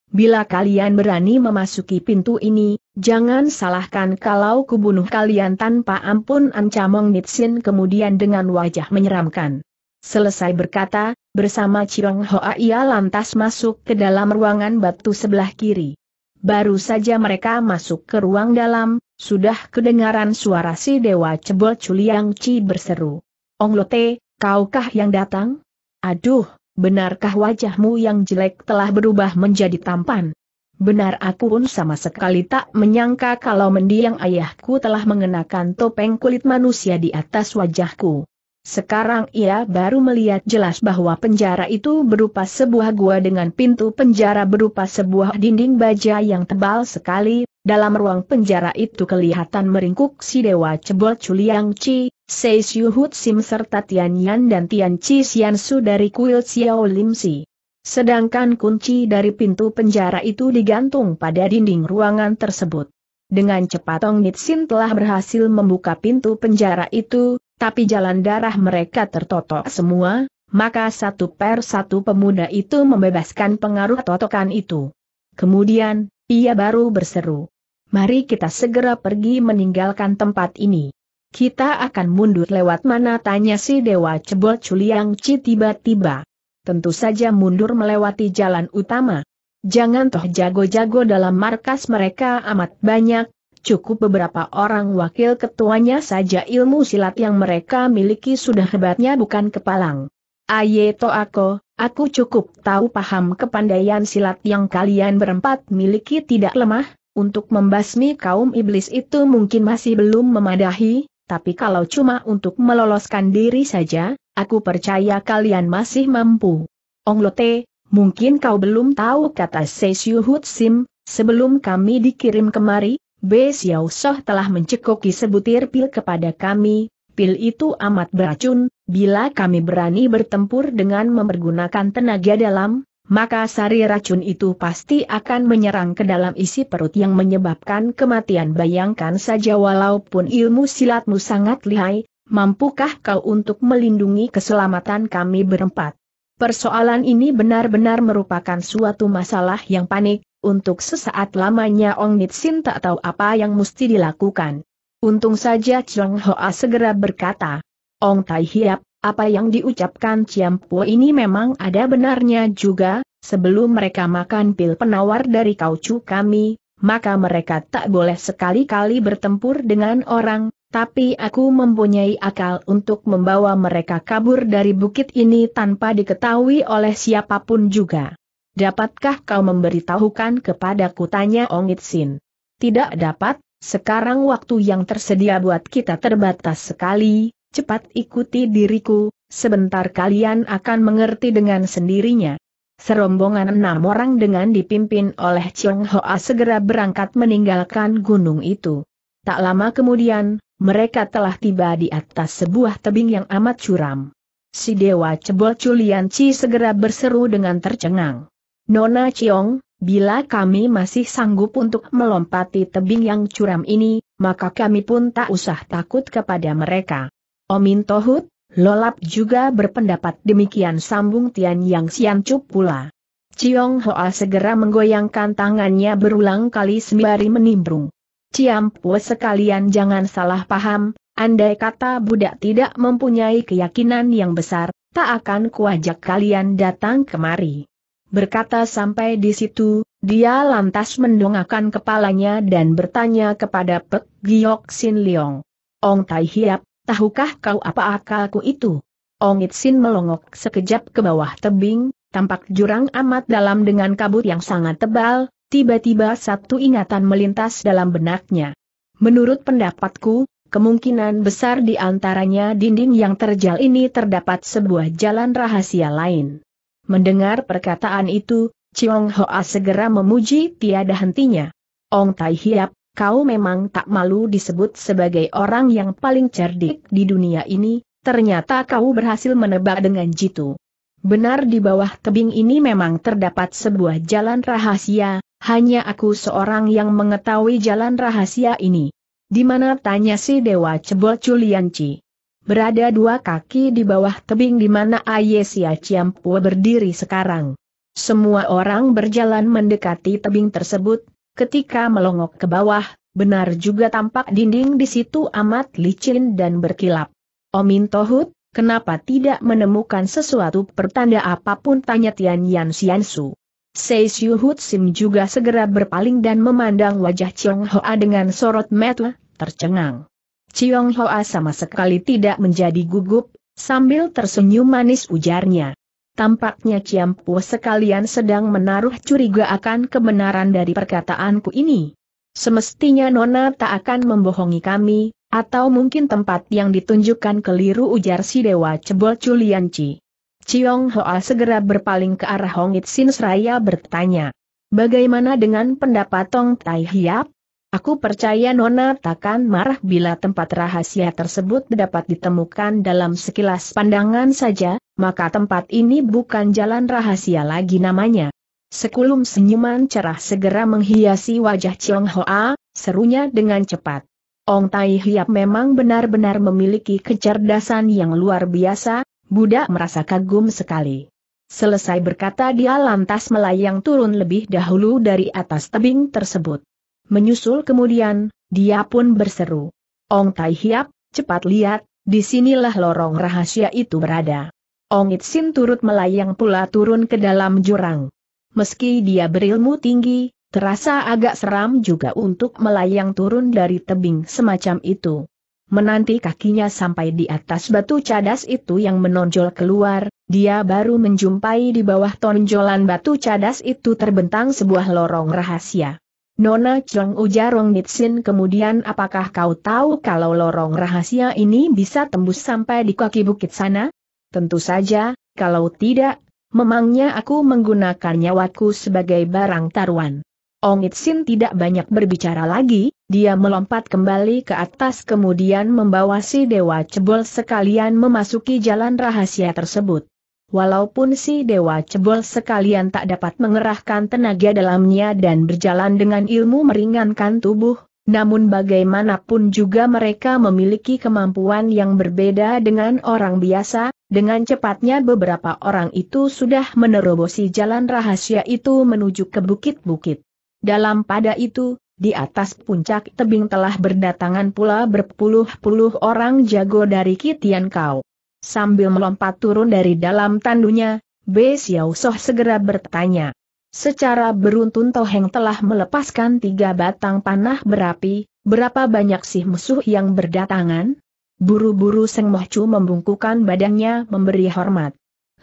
Bila kalian berani memasuki pintu ini, jangan salahkan kalau kubunuh kalian tanpa ampun, ancam Ong Nitsin kemudian dengan wajah menyeramkan. Selesai berkata, bersama Chiong Hoa ia lantas masuk ke dalam ruangan batu sebelah kiri. Baru saja mereka masuk ke ruang dalam, sudah kedengaran suara si Dewa Cebol Culiang Ci berseru. Ong Lote, kaukah yang datang? Aduh! Benarkah wajahmu yang jelek telah berubah menjadi tampan? Benar, aku pun sama sekali tak menyangka kalau mendiang ayahku telah mengenakan topeng kulit manusia di atas wajahku. Sekarang ia baru melihat jelas bahwa penjara itu berupa sebuah gua dengan pintu penjara berupa sebuah dinding baja yang tebal sekali. Dalam ruang penjara itu kelihatan meringkuk si Dewa Cebol Culiang Ci, Sei Siu Hut Sim serta Tian Yan dan Tian Ci Sian Su dari kuil Xiao Lim Si. Sedangkan kunci dari pintu penjara itu digantung pada dinding ruangan tersebut. Dengan cepat Ong Nitsin telah berhasil membuka pintu penjara itu, tapi jalan darah mereka tertotok semua, maka satu per satu pemuda itu membebaskan pengaruh totokan itu. Kemudian, ia baru berseru, "Mari kita segera pergi meninggalkan tempat ini." "Kita akan mundur lewat mana?" tanya si Dewa Cebol Culiang Ci tiba-tiba. "Tentu saja mundur melewati jalan utama. Jangan toh jago-jago dalam markas mereka amat banyak, cukup beberapa orang wakil ketuanya saja ilmu silat yang mereka miliki sudah hebatnya bukan kepalang." "Aye to ako, aku cukup tahu paham kepandaian silat yang kalian berempat miliki tidak lemah, untuk membasmi kaum iblis itu mungkin masih belum memadahi, tapi kalau cuma untuk meloloskan diri saja, aku percaya kalian masih mampu." "Ong Lote, mungkin kau belum tahu," kata Sei Siu Hut Sim, "sebelum kami dikirim kemari, Be Xiao Soh telah mencekoki sebutir pil kepada kami. Pil itu amat beracun, bila kami berani bertempur dengan mempergunakan tenaga dalam, maka sari racun itu pasti akan menyerang ke dalam isi perut yang menyebabkan kematian. Bayangkan saja, walaupun ilmu silatmu sangat lihai, mampukah kau untuk melindungi keselamatan kami berempat? Persoalan ini benar-benar merupakan suatu masalah yang panik. Untuk sesaat lamanya Ong Nitsin tak tahu apa yang mesti dilakukan. Untung saja Cheng Hoa segera berkata, "Ong Tai Hiap, apa yang diucapkan Ciam Pu ini memang ada benarnya juga. Sebelum mereka makan pil penawar dari kaucu kami, maka mereka tak boleh sekali-kali bertempur dengan orang. Tapi aku mempunyai akal untuk membawa mereka kabur dari bukit ini tanpa diketahui oleh siapapun juga. Dapatkah kau memberitahukan kepadaku?" tanya Ong Nitsin. "Tidak dapat, sekarang waktu yang tersedia buat kita terbatas sekali. Cepat ikuti diriku, sebentar kalian akan mengerti dengan sendirinya." Serombongan enam orang dengan dipimpin oleh Cheng Hoa segera berangkat meninggalkan gunung itu. Tak lama kemudian, mereka telah tiba di atas sebuah tebing yang amat curam. Si Dewa Cebol Culian Ci segera berseru dengan tercengang, "Nona Ciong, bila kami masih sanggup untuk melompati tebing yang curam ini, maka kami pun tak usah takut kepada mereka." "Omin Tohut, Lolap juga berpendapat demikian," sambung Tian Yang Siancup pula. Ciong Hoa segera menggoyangkan tangannya berulang kali sembari menimbrung, "Ciam Pu sekalian jangan salah paham, andai kata budak tidak mempunyai keyakinan yang besar, tak akan kuajak kalian datang kemari." Berkata sampai di situ, dia lantas mendongakkan kepalanya dan bertanya kepada Pek Giok Sin Leong, "Ong Tai Hiap, tahukah kau apa akalku itu?" Ong Nitsin melongok sekejap ke bawah tebing, tampak jurang amat dalam dengan kabut yang sangat tebal. Tiba-tiba satu ingatan melintas dalam benaknya. "Menurut pendapatku, kemungkinan besar di antaranya dinding yang terjal ini terdapat sebuah jalan rahasia lain." Mendengar perkataan itu, Ciong Hoa segera memuji tiada hentinya. "Ong Tai Hiap, kau memang tak malu disebut sebagai orang yang paling cerdik di dunia ini, ternyata kau berhasil menebak dengan jitu. Benar di bawah tebing ini memang terdapat sebuah jalan rahasia. Hanya aku seorang yang mengetahui jalan rahasia ini." "Di mana?" tanya si Dewa Cebol Culian Ci. "Berada dua kaki di bawah tebing di mana Ayesia Ciam Pu berdiri sekarang." Semua orang berjalan mendekati tebing tersebut. Ketika melongok ke bawah, benar juga tampak dinding di situ amat licin dan berkilap. "Omin Tohut, kenapa tidak menemukan sesuatu pertanda apapun?" tanya Tian Yan Siansu. Sei Siu Hut Sim juga segera berpaling dan memandang wajah Ciong Hoa dengan sorot mata tercengang. Ciong Hoa sama sekali tidak menjadi gugup, sambil tersenyum manis ujarnya, "Tampaknya Ciam Pu sekalian sedang menaruh curiga akan kebenaran dari perkataanku ini. Semestinya Nona tak akan membohongi kami, atau mungkin tempat yang ditunjukkan keliru," ujar si Dewa Cebol Culian Ci. Ciong Hoa segera berpaling ke arah Ong Nitsin seraya bertanya, "Bagaimana dengan pendapat Ong Tai Hiap? Aku percaya Nona takkan marah bila tempat rahasia tersebut dapat ditemukan dalam sekilas pandangan saja, maka tempat ini bukan jalan rahasia lagi namanya." Sekulum senyuman cerah segera menghiasi wajah Ciong Hoa, serunya dengan cepat, "Ong Tai Hiap memang benar-benar memiliki kecerdasan yang luar biasa. Budak merasa kagum sekali." Selesai berkata dia lantas melayang turun lebih dahulu dari atas tebing tersebut. Menyusul kemudian, dia pun berseru, "Ong Tai Hiap, cepat lihat, disinilah lorong rahasia itu berada." Ong Nitsin turut melayang pula turun ke dalam jurang. Meski dia berilmu tinggi, terasa agak seram juga untuk melayang turun dari tebing semacam itu. Menanti kakinya sampai di atas batu cadas itu yang menonjol keluar, dia baru menjumpai di bawah tonjolan batu cadas itu terbentang sebuah lorong rahasia. "Nona Cheng," ujar Ong Nitsin kemudian, "apakah kau tahu kalau lorong rahasia ini bisa tembus sampai di kaki bukit sana?" "Tentu saja, kalau tidak, memangnya aku menggunakan nyawaku sebagai barang taruhan." Ong Nitsin tidak banyak berbicara lagi, dia melompat kembali ke atas kemudian membawa si Dewa Cebol sekalian memasuki jalan rahasia tersebut. Walaupun si Dewa Cebol sekalian tak dapat mengerahkan tenaga dalamnya dan berjalan dengan ilmu meringankan tubuh, namun bagaimanapun juga mereka memiliki kemampuan yang berbeda dengan orang biasa. Dengan cepatnya beberapa orang itu sudah menerobosi jalan rahasia itu menuju ke bukit-bukit. Dalam pada itu, di atas puncak tebing telah berdatangan pula berpuluh-puluh orang jago dari Kitian Kau. Sambil melompat turun dari dalam tandunya, Be Xiao Soh segera bertanya. Secara beruntun Toheng telah melepaskan tiga batang panah berapi, berapa banyak sih musuh yang berdatangan? Buru-buru Seng Moh Chu membungkukan badannya memberi hormat.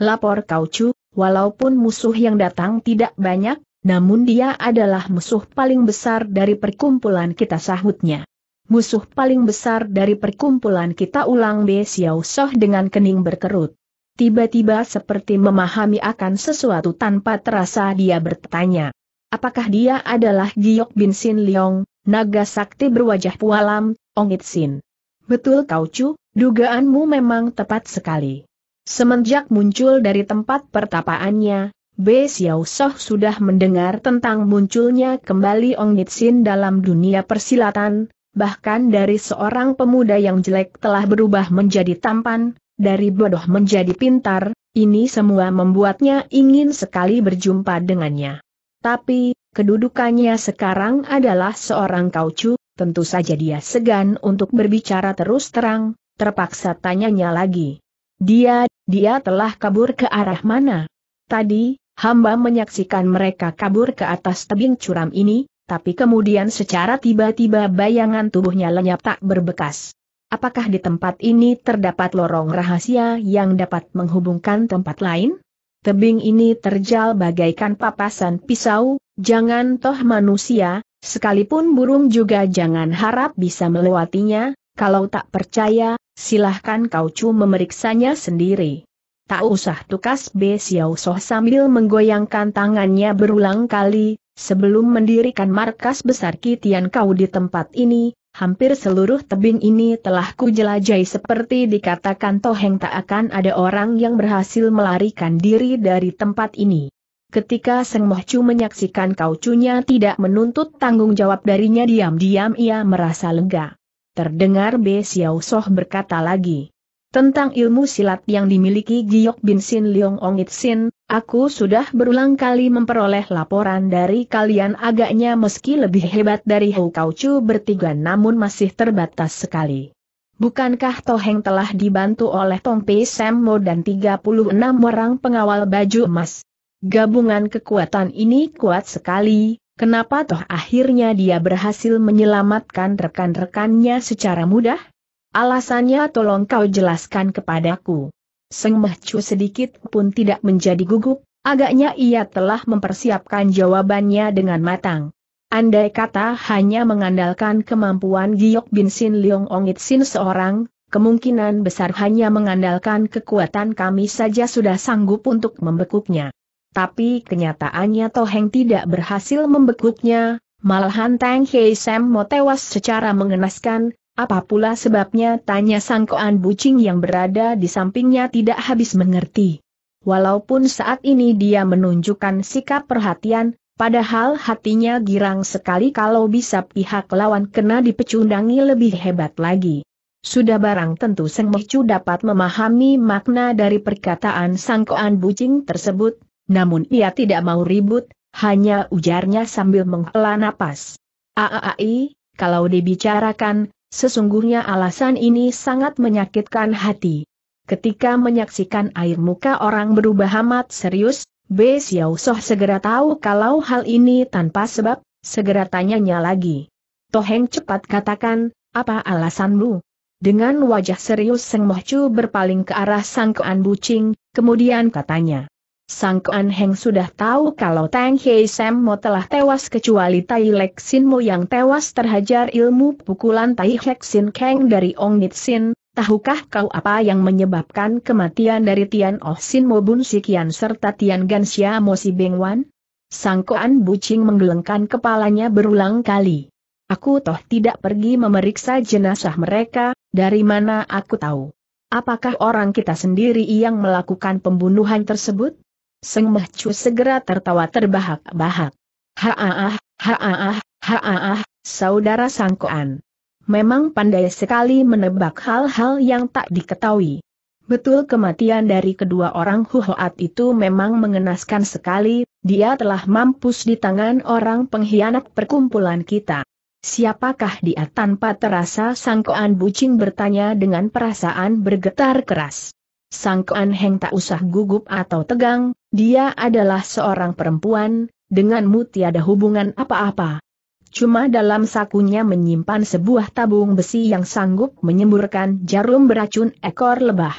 Lapor Kau Chu, walaupun musuh yang datang tidak banyak, namun dia adalah musuh paling besar dari perkumpulan kita, sahutnya. Musuh paling besar dari perkumpulan kita, ulang Be Xiao Soh dengan kening berkerut. Tiba-tiba seperti memahami akan sesuatu tanpa terasa dia bertanya. Apakah dia adalah Giok Bin Sin Leong, naga sakti berwajah pualam, Ong It Sin? Betul Kau Chu, dugaanmu memang tepat sekali. Semenjak muncul dari tempat pertapaannya, Be Xiao Soh sudah mendengar tentang munculnya kembali Ong It Sin dalam dunia persilatan, bahkan dari seorang pemuda yang jelek telah berubah menjadi tampan, dari bodoh menjadi pintar, ini semua membuatnya ingin sekali berjumpa dengannya. Tapi, kedudukannya sekarang adalah seorang Kau Chu, tentu saja dia segan untuk berbicara terus terang, terpaksa tanyanya lagi. Dia, dia telah kabur ke arah mana? Tadi, hamba menyaksikan mereka kabur ke atas tebing curam ini, tapi kemudian secara tiba-tiba bayangan tubuhnya lenyap tak berbekas. Apakah di tempat ini terdapat lorong rahasia yang dapat menghubungkan tempat lain? Tebing ini terjal bagaikan papasan pisau, jangan toh manusia, sekalipun burung juga jangan harap bisa melewatinya, kalau tak percaya, silahkan Kau Chu memeriksanya sendiri. Tak usah, tukas Be Xiao Soh sambil menggoyangkan tangannya berulang kali. Sebelum mendirikan markas besar Kitian Kau di tempat ini, hampir seluruh tebing ini telah kujelajahi. Seperti dikatakan Toheng, tak akan ada orang yang berhasil melarikan diri dari tempat ini. Ketika Seng Moh Chu menyaksikan Kau Chu-nya tidak menuntut tanggung jawab darinya, diam-diam ia merasa lega. Terdengar Be Xiao Soh berkata lagi. Tentang ilmu silat yang dimiliki Giok Bin Sin Leong Ong It Sin, aku sudah berulang kali memperoleh laporan dari kalian. Agaknya meski lebih hebat dari Hou Kau Chu bertiga, namun masih terbatas sekali. Bukankah Toheng telah dibantu oleh Tong Pei Sam Mo dan tiga puluh enam orang pengawal baju emas? Gabungan kekuatan ini kuat sekali, kenapa toh akhirnya dia berhasil menyelamatkan rekan-rekannya secara mudah? Alasannya tolong kau jelaskan kepadaku. Seng Moh Chu sedikit pun tidak menjadi gugup, agaknya ia telah mempersiapkan jawabannya dengan matang. Andai kata hanya mengandalkan kemampuan Giok Bin Sin Leong Ong It Sin seorang, kemungkinan besar hanya mengandalkan kekuatan kami saja sudah sanggup untuk membekuknya. Tapi kenyataannya Toheng tidak berhasil membekuknya, malahan Tang Hei Sam Mo tewas secara mengenaskan. Apa pula sebabnya, tanya sang koan bucing yang berada di sampingnya tidak habis mengerti. Walaupun saat ini dia menunjukkan sikap perhatian, padahal hatinya girang sekali kalau bisa pihak lawan kena dipecundangi lebih hebat lagi. Sudah barang tentu Seng Moh Chu dapat memahami makna dari perkataan sang koan bucing tersebut, namun ia tidak mau ribut, hanya ujarnya sambil menghela napas. Aai, kalau dibicarakan, sesungguhnya alasan ini sangat menyakitkan hati. Ketika menyaksikan air muka orang berubah amat serius, Be Xiao Soh segera tahu kalau hal ini tanpa sebab, segera tanyanya lagi. Toheng, cepat katakan, apa alasanmu? Dengan wajah serius Seng Moh Chu berpaling ke arah Sang Koan Bucing, kemudian katanya. Sang Koan Heng sudah tahu kalau Tang Hei Sam Mo telah tewas kecuali Tai Lek Sin Mo yang tewas terhajar ilmu pukulan Tai Lek Sin Kang dari Ong It Sin. Tahukah kau apa yang menyebabkan kematian dari Tian Oh Sin Mo Bun Si Kian serta Tian Gan Xia Mo Si Beng Wan? Sang Koan Bucing menggelengkan kepalanya berulang kali. Aku toh tidak pergi memeriksa jenazah mereka, dari mana aku tahu? Apakah orang kita sendiri yang melakukan pembunuhan tersebut? Seng Mehcu segera tertawa terbahak-bahak. Haaah, haaah, haaah, saudara Sangkoan. Memang pandai sekali menebak hal-hal yang tak diketahui. Betul, kematian dari kedua orang Huhoat itu memang mengenaskan sekali, dia telah mampus di tangan orang pengkhianat perkumpulan kita. Siapakah dia? Tanpa terasa Sangkoan bucin bertanya dengan perasaan bergetar keras. Sangkoan Heng tak usah gugup atau tegang, dia adalah seorang perempuan, denganmu tiada hubungan apa-apa. Cuma dalam sakunya menyimpan sebuah tabung besi yang sanggup menyemburkan jarum beracun ekor lebah.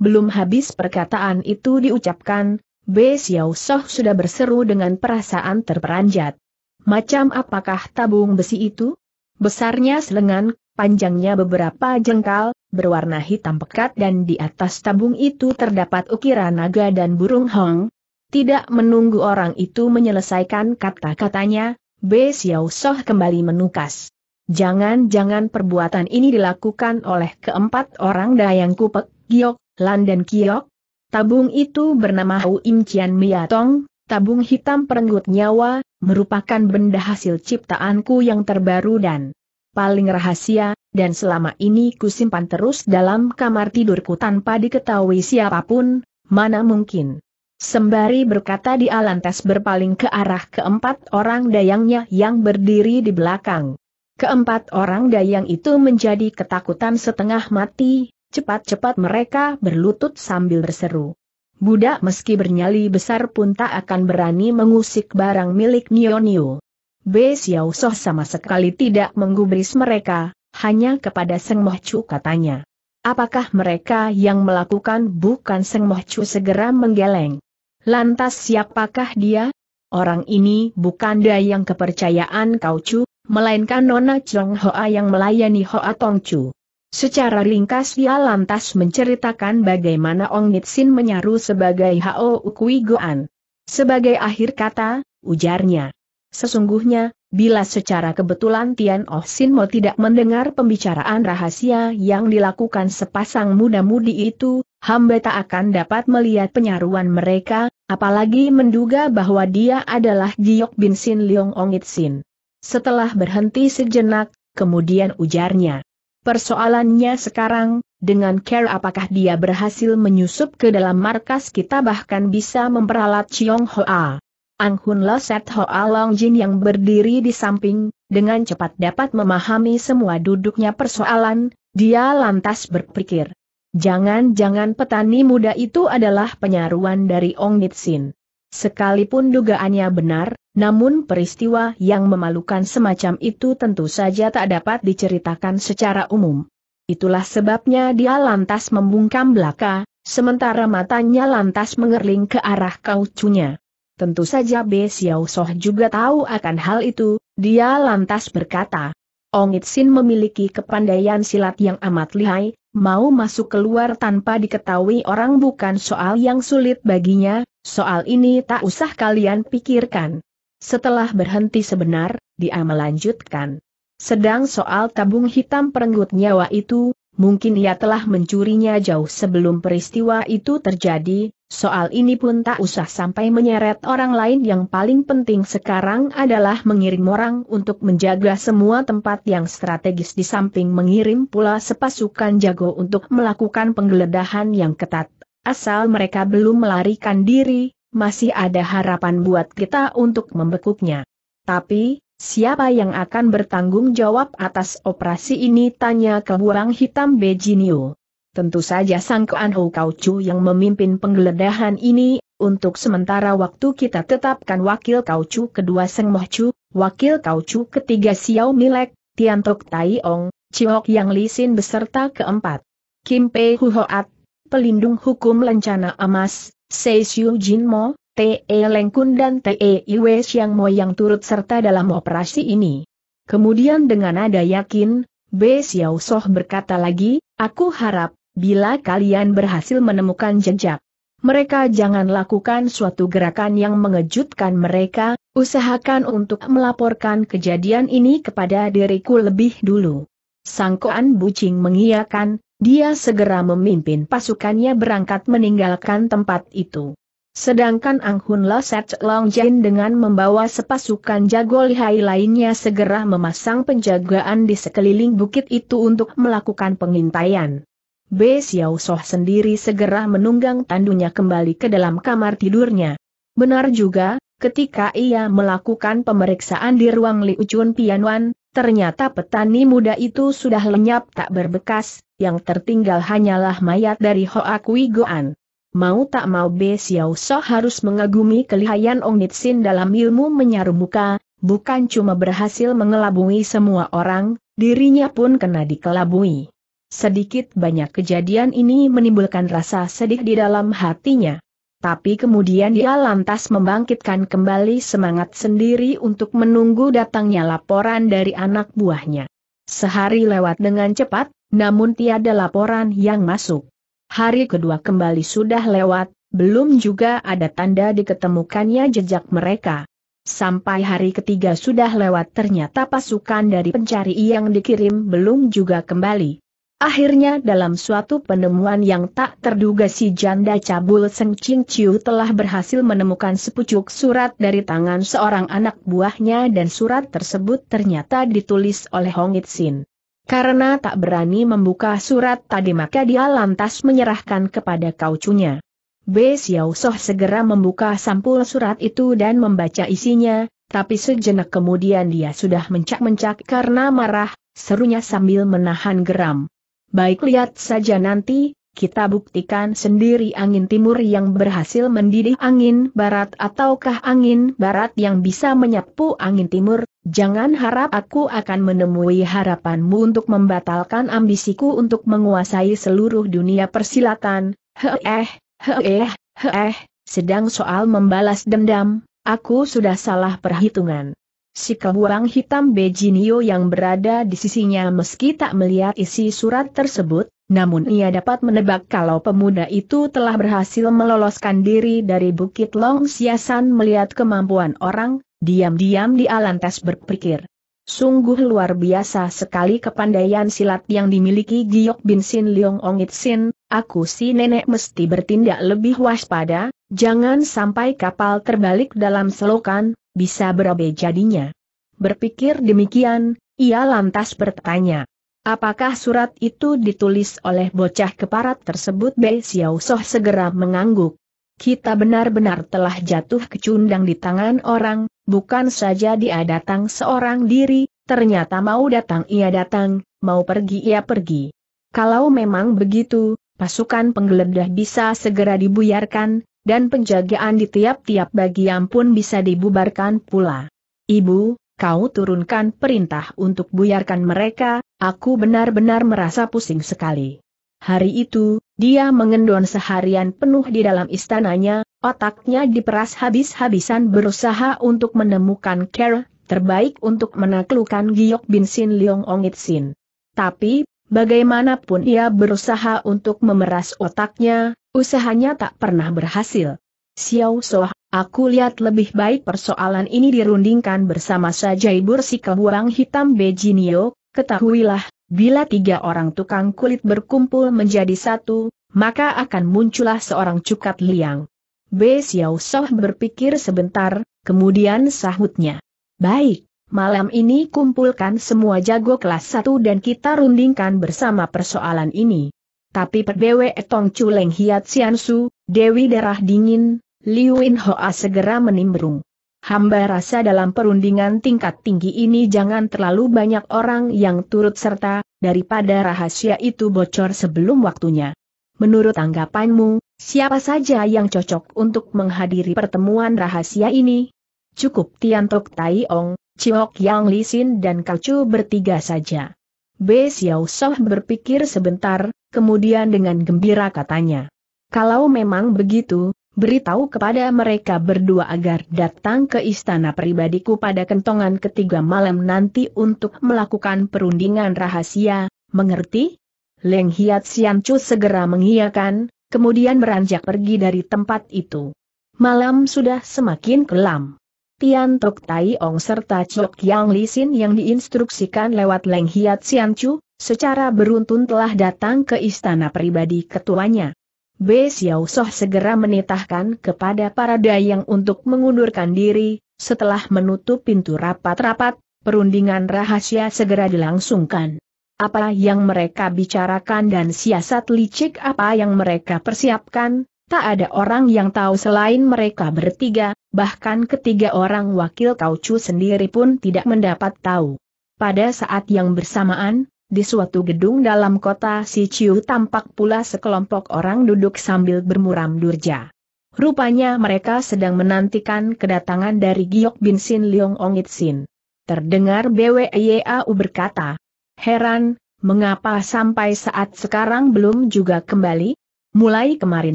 Belum habis perkataan itu diucapkan, Be Xiao Soh sudah berseru dengan perasaan terperanjat. Macam apakah tabung besi itu? Besarnya selengan, panjangnya beberapa jengkal, berwarna hitam pekat dan di atas tabung itu terdapat ukiran naga dan burung hong. Tidak menunggu orang itu menyelesaikan kata-katanya, Be Xiao Soh kembali menukas. Jangan-jangan perbuatan ini dilakukan oleh keempat orang Dayang Kupek, Giok, Lan dan Kiok. Tabung itu bernama Hau Im Cian Miatong, tabung hitam perenggut nyawa, merupakan benda hasil ciptaanku yang terbaru dan paling rahasia, dan selama ini kusimpan terus dalam kamar tidurku tanpa diketahui siapapun, mana mungkin. Sembari berkata dia lantas berpaling ke arah keempat orang dayangnya yang berdiri di belakang. Keempat orang dayang itu menjadi ketakutan setengah mati. Cepat-cepat mereka berlutut sambil berseru. Budak meski bernyali besar pun tak akan berani mengusik barang milik Nio-Nio. Be Xiao Soh sama sekali tidak menggubris mereka, hanya kepada Seng Mehcu katanya. Apakah mereka yang melakukan? Bukan. Seng Mehcu segera menggeleng. Lantas siapakah dia? Orang ini bukan dayang kepercayaan Kau Chu, melainkan Nona Chong Hoa yang melayani Hoa Tong Chu. Secara ringkas dia lantas menceritakan bagaimana Ong Nitsin menyaru sebagai Hao Ukui Goan. Sebagai akhir kata, ujarnya. Sesungguhnya, bila secara kebetulan Tian Oh Sin Mo tidak mendengar pembicaraan rahasia yang dilakukan sepasang muda-mudi itu, hamba tak akan dapat melihat penyaruan mereka, apalagi menduga bahwa dia adalah Giok Bin Sin Leong Ong Nitsin. Setelah berhenti sejenak, kemudian ujarnya. Persoalannya sekarang, dengan care apakah dia berhasil menyusup ke dalam markas kita bahkan bisa memperalat Chiong Hoa. Ang Hun Leset Hoa Long Jin yang berdiri di samping, dengan cepat dapat memahami semua duduknya persoalan, dia lantas berpikir. Jangan-jangan petani muda itu adalah penyaruan dari Ong Nitsin. Sekalipun dugaannya benar, namun peristiwa yang memalukan semacam itu tentu saja tak dapat diceritakan secara umum. Itulah sebabnya dia lantas membungkam belaka, sementara matanya lantas mengerling ke arah Kau Chu-nya. Tentu saja Be Xiao Soh juga tahu akan hal itu, dia lantas berkata, Ong Nitsin memiliki kepandaian silat yang amat lihai, mau masuk keluar tanpa diketahui orang bukan soal yang sulit baginya. Soal ini tak usah kalian pikirkan. Setelah berhenti sebenar, dia melanjutkan. Sedang soal tabung hitam perenggut nyawa itu, mungkin ia telah mencurinya jauh sebelum peristiwa itu terjadi. Soal ini pun tak usah sampai menyeret orang lain. Yang paling penting sekarang adalah mengirim orang untuk menjaga semua tempat yang strategis, di samping mengirim pula sepasukan jago untuk melakukan penggeledahan yang ketat. Asal mereka belum melarikan diri, masih ada harapan buat kita untuk membekuknya. Tapi, siapa yang akan bertanggung jawab atas operasi ini? Tanya kebuang hitam Be Jinio. Tentu saja Sangkoan Ho Kau Chu yang memimpin penggeledahan ini. Untuk sementara waktu kita tetapkan wakil Kau Chu kedua Seng Mehcu, wakil Kau Chu ketiga Xiao Milek, Tian Tok Tai Ong, Chiok Yang Lisin beserta keempat Kim Pei Huhoat, pelindung hukum lencana emas, Sei Siu Jin Mo, Te Leng Kun dan Te Iwe Siang Mo yang turut serta dalam operasi ini. Kemudian dengan nada yakin, Be Xiao Soh berkata lagi, aku harap, bila kalian berhasil menemukan jejak mereka, jangan lakukan suatu gerakan yang mengejutkan mereka, usahakan untuk melaporkan kejadian ini kepada diriku lebih dulu. Sangkoan bucing mengiyakan, Dia segera memimpin pasukannya berangkat meninggalkan tempat itu. Sedangkan Ang Hun Loset Long Jin dengan membawa sepasukan jago lihai lainnya segera memasang penjagaan di sekeliling bukit itu untuk melakukan pengintaian. B. Xiao Soh sendiri segera menunggang tandunya kembali ke dalam kamar tidurnya. Benar juga, ketika ia melakukan pemeriksaan di ruang Liu Chun Pianwan, ternyata petani muda itu sudah lenyap tak berbekas, yang tertinggal hanyalah mayat dari Hoa Kui Goan. Mau tak mau B. Xiao Soh harus mengagumi kelihayan Ong Nitsin dalam ilmu menyaru muka, bukan cuma berhasil mengelabui semua orang, dirinya pun kena dikelabui. Sedikit banyak kejadian ini menimbulkan rasa sedih di dalam hatinya. Tapi kemudian dia lantas membangkitkan kembali semangat sendiri untuk menunggu datangnya laporan dari anak buahnya. Sehari lewat dengan cepat, namun tiada laporan yang masuk. Hari kedua kembali sudah lewat, belum juga ada tanda diketemukannya jejak mereka. Sampai hari ketiga sudah lewat, ternyata pasukan dari pencari yang dikirim belum juga kembali. Akhirnya dalam suatu penemuan yang tak terduga si janda cabul Seng Ching Chiu telah berhasil menemukan sepucuk surat dari tangan seorang anak buahnya, dan surat tersebut ternyata ditulis oleh Hong Itsin. Karena tak berani membuka surat tadi, maka dia lantas menyerahkan kepada kaucunya. B. Xiao Soh segera membuka sampul surat itu dan membaca isinya, tapi sejenak kemudian dia sudah mencak-mencak karena marah, serunya sambil menahan geram. "Baik, lihat saja nanti, kita buktikan sendiri angin timur yang berhasil mendidih angin barat ataukah angin barat yang bisa menyapu angin timur. Jangan harap aku akan menemui harapanmu untuk membatalkan ambisiku untuk menguasai seluruh dunia persilatan. Heeh, heeh, heeh, sedang soal membalas dendam, aku sudah salah perhitungan." Si kebuang hitam Bejinio yang berada di sisinya meski tak melihat isi surat tersebut, namun ia dapat menebak kalau pemuda itu telah berhasil meloloskan diri dari Bukit Long Siasan. Melihat kemampuan orang, diam-diam dia lantas berpikir, sungguh luar biasa sekali kepandaian silat yang dimiliki Giok Bin Sin Leong Ong Itsin. Aku si nenek mesti bertindak lebih waspada, jangan sampai kapal terbalik dalam selokan, bisa berabe jadinya. Berpikir demikian, ia lantas bertanya, apakah surat itu ditulis oleh bocah keparat tersebut? B. Xiao Soh segera mengangguk. Kita benar-benar telah jatuh kecundang di tangan orang, bukan saja dia datang seorang diri, ternyata mau datang ia datang, mau pergi ia pergi. Kalau memang begitu, pasukan penggeledah bisa segera dibuyarkan, dan penjagaan di tiap-tiap bagian pun bisa dibubarkan pula. Ibu, kau turunkan perintah untuk buyarkan mereka, aku benar-benar merasa pusing sekali. Hari itu, dia mengendon seharian penuh di dalam istananya, otaknya diperas habis-habisan berusaha untuk menemukan cara terbaik untuk menaklukkan Giok Bin Sin Leong Ong Itsin. Tapi, bagaimanapun ia berusaha untuk memeras otaknya, usahanya tak pernah berhasil. "Xiao Soh, aku lihat lebih baik persoalan ini dirundingkan bersama saja ibu." Si kebuang hitam Bejinio, ketahuilah, bila tiga orang tukang kulit berkumpul menjadi satu, maka akan muncullah seorang cukat liang. B. Xiao Soh berpikir sebentar, kemudian sahutnya, "Baik, malam ini kumpulkan semua jago kelas satu dan kita rundingkan bersama persoalan ini." Tapi P B W Etong Culeng Hiat Siansu, Dewi Darah Dingin, Liu In Hoa segera menimbrung, "Hamba rasa dalam perundingan tingkat tinggi ini jangan terlalu banyak orang yang turut serta, daripada rahasia itu bocor sebelum waktunya. Menurut tanggapanmu, siapa saja yang cocok untuk menghadiri pertemuan rahasia ini?" "Cukup Tian Tok Tai Ong, Ciok Yang Li Sin dan Kacu bertiga saja." B. Xiao Soh berpikir sebentar, kemudian dengan gembira katanya, "Kalau memang begitu, beritahu kepada mereka berdua agar datang ke istana pribadiku pada kentongan ketiga malam nanti untuk melakukan perundingan rahasia, mengerti?" Leng Hiat Siancu segera mengiyakan, kemudian beranjak pergi dari tempat itu. Malam sudah semakin kelam. Tian Tok Tai Ong serta Chok Yang Li Sin yang diinstruksikan lewat Leng Hiat Siancu secara beruntun telah datang ke istana pribadi ketuanya. Bei Xiao Soh segera menitahkan kepada para dayang untuk mengundurkan diri. Setelah menutup pintu rapat-rapat, perundingan rahasia segera dilangsungkan. Apa yang mereka bicarakan dan siasat licik apa yang mereka persiapkan, tak ada orang yang tahu selain mereka bertiga, bahkan ketiga orang wakil Kaucu sendiri pun tidak mendapat tahu. Pada saat yang bersamaan, di suatu gedung dalam kota Siciu tampak pula sekelompok orang duduk sambil bermuram durja. Rupanya mereka sedang menantikan kedatangan dari Giok Bin Sin Leong Ongit Sin. Terdengar B W Y A U berkata, "Heran, mengapa sampai saat sekarang belum juga kembali? Mulai kemarin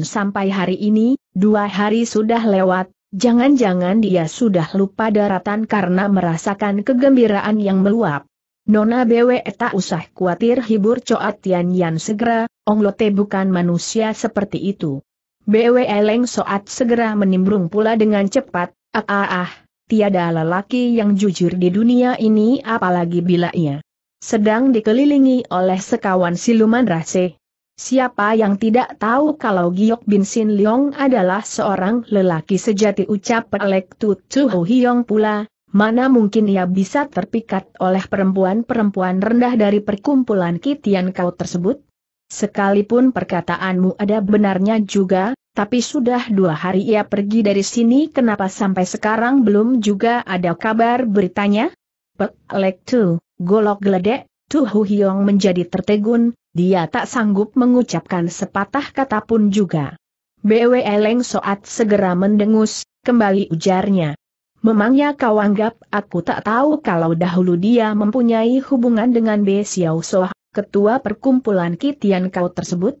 sampai hari ini, dua hari sudah lewat, jangan-jangan dia sudah lupa daratan karena merasakan kegembiraan yang meluap." "Nona B W tak usah khawatir," hibur Coa Tian Yan segera, "Ong Lote bukan manusia seperti itu." B W Leng Soat segera menimbrung pula dengan cepat, ah ah ah, tiada lelaki yang jujur di dunia ini apalagi bila ia sedang dikelilingi oleh sekawan siluman rase. Siapa yang tidak tahu kalau Giok Bin Sin Leong adalah seorang lelaki sejati, ucap Pelek Tutu Hyong pula, mana mungkin ia bisa terpikat oleh perempuan-perempuan rendah dari perkumpulan Kitian Kau tersebut? Sekalipun perkataanmu ada benarnya juga, tapi sudah dua hari ia pergi dari sini, kenapa sampai sekarang belum juga ada kabar beritanya?" Pek Lek Tu, golok geledek, Tu Hu Hiong menjadi tertegun, dia tak sanggup mengucapkan sepatah kata pun juga. B W Leng Soat segera mendengus, kembali ujarnya, "Memangnya kau anggap aku tak tahu kalau dahulu dia mempunyai hubungan dengan Bei Xiao Soh, ketua perkumpulan Kitian Kau tersebut?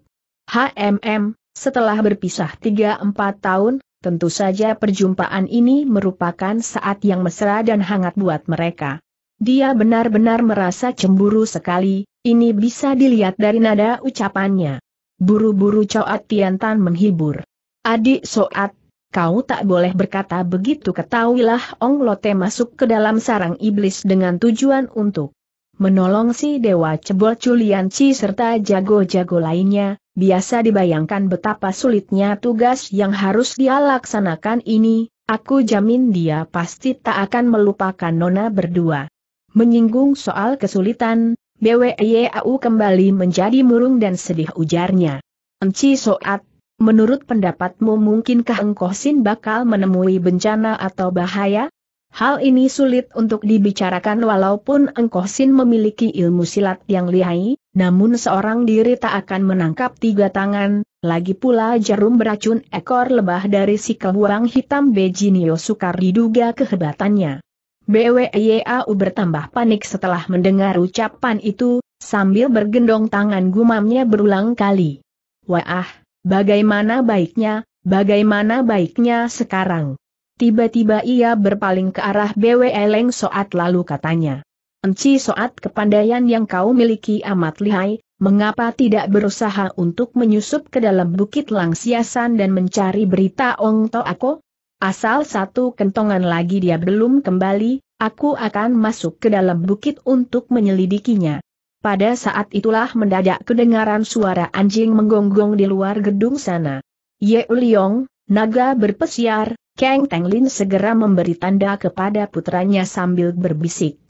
Hmm, setelah berpisah tiga empat tahun, tentu saja perjumpaan ini merupakan saat yang mesra dan hangat buat mereka. Dia benar-benar merasa cemburu sekali, ini bisa dilihat dari nada ucapannya." Buru-buru Coa Tian Tan menghibur, "Adik Soat, kau tak boleh berkata begitu. Ketahuilah Ong Lote masuk ke dalam sarang iblis dengan tujuan untuk menolong si Dewa Cebol Culian Ci serta jago-jago lainnya." Biasa dibayangkan betapa sulitnya tugas yang harus dia laksanakan ini, aku jamin dia pasti tak akan melupakan nona berdua. Menyinggung soal kesulitan, B W Y A U kembali menjadi murung dan sedih, ujarnya, "Enci Soat, menurut pendapatmu mungkinkah Engkoh Sin bakal menemui bencana atau bahaya? Hal ini sulit untuk dibicarakan walaupun Engkoh Sin memiliki ilmu silat yang lihai, namun seorang diri tak akan menangkap tiga tangan, lagi pula jarum beracun ekor lebah dari si kebuang hitam Bejinio sukar diduga kehebatannya." B W Y A U bertambah panik setelah mendengar ucapan itu, sambil bergendong tangan gumamnya berulang kali, "Wah, bagaimana baiknya, bagaimana baiknya sekarang?" Tiba-tiba ia berpaling ke arah B W Leng Soat lalu katanya, "Enci Soat, kepandaian yang kau miliki amat lihai, mengapa tidak berusaha untuk menyusup ke dalam bukit Langsiasan dan mencari berita Ong To Ako? Asal satu kentongan lagi dia belum kembali, aku akan masuk ke dalam bukit untuk menyelidikinya." Pada saat itulah mendadak kedengaran suara anjing menggonggong di luar gedung sana. "Ye Uliong, naga berpesiar!" Kang Teng Lin segera memberi tanda kepada putranya sambil berbisik,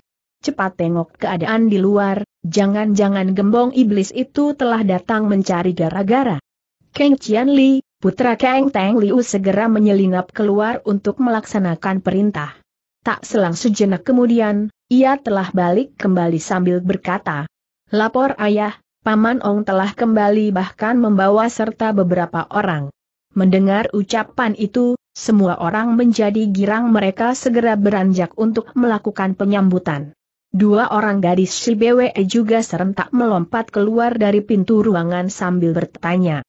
"Cepat tengok keadaan di luar, jangan-jangan gembong iblis itu telah datang mencari gara-gara." Kang Qian Li, putra Kang Teng Liu, segera menyelinap keluar untuk melaksanakan perintah. Tak selang sejenak kemudian, ia telah balik kembali sambil berkata, "Lapor ayah, Paman Ong telah kembali bahkan membawa serta beberapa orang." Mendengar ucapan itu, semua orang menjadi girang, mereka segera beranjak untuk melakukan penyambutan. Dua orang gadis si B W E juga serentak melompat keluar dari pintu ruangan sambil bertanya,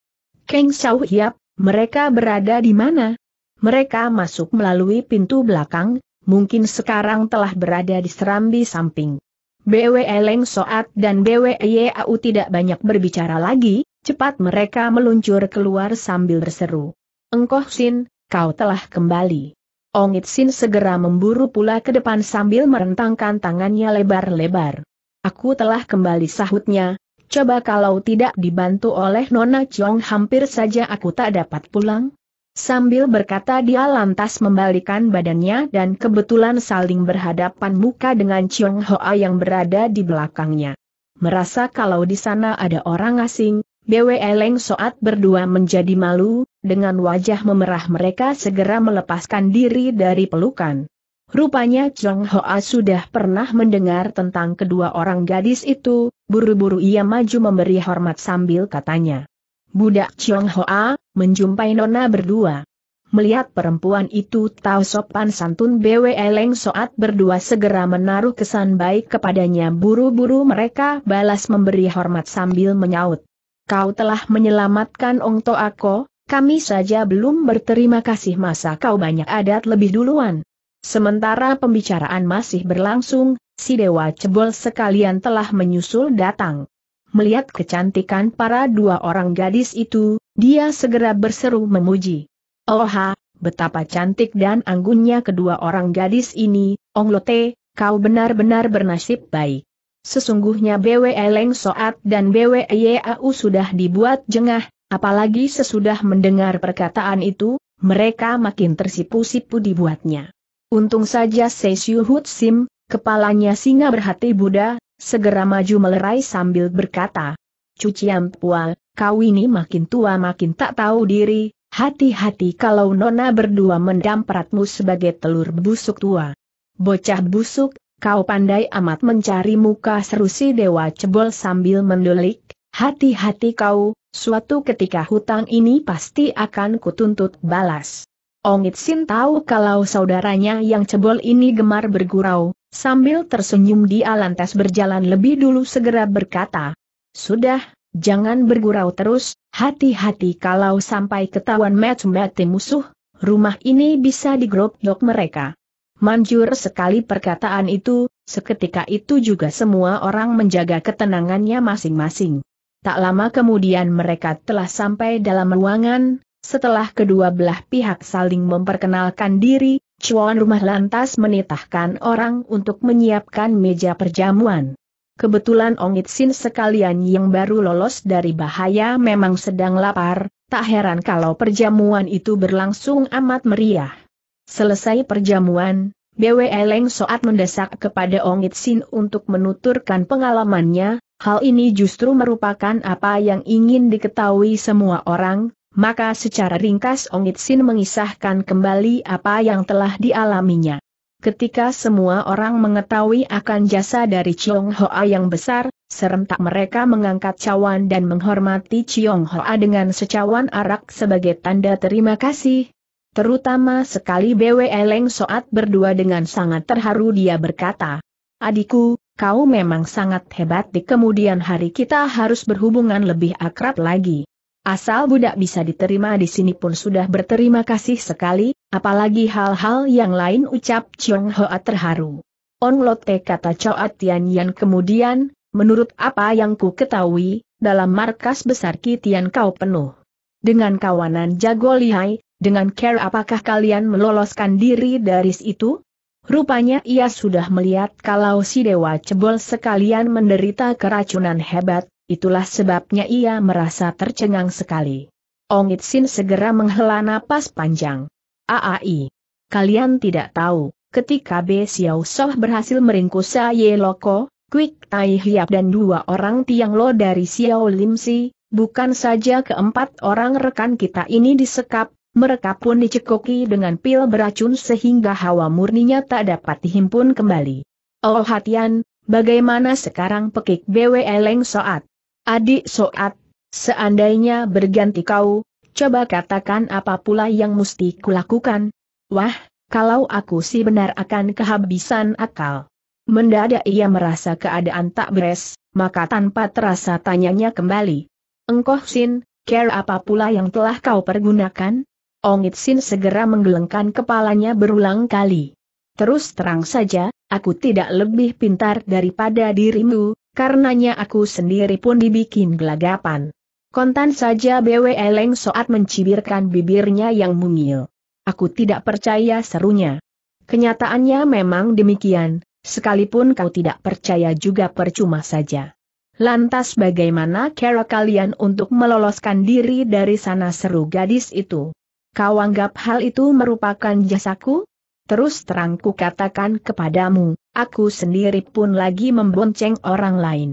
"Kang Xiao Hiap, mereka berada di mana?" "Mereka masuk melalui pintu belakang, mungkin sekarang telah berada di serambi samping." B W E Leng Soat dan B W E Yau tidak banyak berbicara lagi, cepat mereka meluncur keluar sambil berseru, "Engkoh Sin, kau telah kembali." Ong It Sin segera memburu pula ke depan sambil merentangkan tangannya lebar-lebar. Aku telah kembali, sahutnya. Coba kalau tidak dibantu oleh Nona Chong, hampir saja aku tak dapat pulang. Sambil berkata dia lantas membalikan badannya dan kebetulan saling berhadapan muka dengan Chong Hoa yang berada di belakangnya. Merasa kalau di sana ada orang asing, B W Leng Soat berdua menjadi malu, dengan wajah memerah mereka segera melepaskan diri dari pelukan. Rupanya Chong Hoa sudah pernah mendengar tentang kedua orang gadis itu, buru-buru ia maju memberi hormat sambil katanya. Budak Chong Hoa, menjumpai Nona berdua. Melihat perempuan itu tahu sopan santun, B W Leng Soat berdua segera menaruh kesan baik kepadanya. Buru-buru mereka balas memberi hormat sambil menyaut. Kau telah menyelamatkan Ong To Ako, kami saja belum berterima kasih, masa kau banyak adat lebih duluan. Sementara pembicaraan masih berlangsung, si Dewa Cebol sekalian telah menyusul datang. Melihat kecantikan para dua orang gadis itu, dia segera berseru memuji. Oha, betapa cantik dan anggunnya kedua orang gadis ini, Ong Lote, kau benar-benar bernasib baik. Sesungguhnya B W Leng Soat dan B W Yau sudah dibuat jengah, apalagi sesudah mendengar perkataan itu, mereka makin tersipu-sipu dibuatnya. Untung saja Sesiu Hut Sim, kepalanya singa berhati Buddha, segera maju melerai sambil berkata, Cucian Pual, kau ini makin tua makin tak tahu diri, hati-hati kalau Nona berdua mendampratmu sebagai telur busuk tua. Bocah busuk, kau pandai amat mencari muka, seru si Dewa Cebol sambil mendelik, hati-hati kau, suatu ketika hutang ini pasti akan kutuntut balas. Ong Itsin tahu kalau saudaranya yang cebol ini gemar bergurau. Sambil tersenyum dia lantas berjalan lebih dulu segera berkata, Sudah, jangan bergurau terus, hati-hati kalau sampai ketahuan mati-mati musuh, rumah ini bisa digrobok mereka. Manjur sekali perkataan itu, seketika itu juga semua orang menjaga ketenangannya masing-masing. Tak lama kemudian mereka telah sampai dalam ruangan, setelah kedua belah pihak saling memperkenalkan diri. Cuan rumah lantas menitahkan orang untuk menyiapkan meja perjamuan. Kebetulan Ong Itsin sekalian yang baru lolos dari bahaya memang sedang lapar, tak heran kalau perjamuan itu berlangsung amat meriah. Selesai perjamuan, B W Leng Soat mendesak kepada Ong Itsin untuk menuturkan pengalamannya, hal ini justru merupakan apa yang ingin diketahui semua orang. Maka secara ringkas Ong Itsin mengisahkan kembali apa yang telah dialaminya. Ketika semua orang mengetahui akan jasa dari Chong Hoa yang besar, serentak mereka mengangkat cawan dan menghormati Chong Hoa dengan secawan arak sebagai tanda terima kasih. Terutama sekali B W Leng Soat berdua dengan sangat terharu dia berkata, Adikku, kau memang sangat hebat, di kemudian hari kita harus berhubungan lebih akrab lagi. Asal budak bisa diterima di sini pun sudah berterima kasih sekali, apalagi hal-hal yang lain, ucap Chong Hoa terharu. Ong Lote, kata Choa Tian Yan kemudian, menurut apa yang ku ketahui, dalam markas besar Ki Tian kau penuh dengan kawanan jago lihai, dengan care apakah kalian meloloskan diri dari situ? Rupanya ia sudah melihat kalau si Dewa Cebol sekalian menderita keracunan hebat. Itulah sebabnya ia merasa tercengang sekali. Ong Itsin segera menghela napas panjang. Aai, kalian tidak tahu, ketika Be Xiao Soh berhasil meringkus Ye Loko, Kwik Tai Hiap dan dua orang Tiang Lo dari Xiao Lim Si, bukan saja keempat orang rekan kita ini disekap, mereka pun dicekoki dengan pil beracun sehingga hawa murninya tak dapat dihimpun kembali. Oh Hatian, bagaimana sekarang, pekik B W Leng Soat? Adik Soat, seandainya berganti kau, coba katakan apa pula yang mesti kulakukan? Wah, kalau aku sih benar akan kehabisan akal. Mendadak ia merasa keadaan tak beres, maka tanpa terasa tanyanya kembali. Engkoh Sin, care apa pula yang telah kau pergunakan? Ong Itsin segera menggelengkan kepalanya berulang kali. Terus terang saja, aku tidak lebih pintar daripada dirimu. Karenanya aku sendiri pun dibikin gelagapan. Kontan saja B W Leng Soat mencibirkan bibirnya yang mungil. Aku tidak percaya, serunya. Kenyataannya memang demikian, Sekalipun kau tidak percaya juga percuma saja. Lantas bagaimana cara kalian untuk meloloskan diri dari sana, seru gadis itu? Kau anggap hal itu merupakan jasaku? Terus terangku katakan kepadamu, aku sendiri pun lagi membonceng orang lain.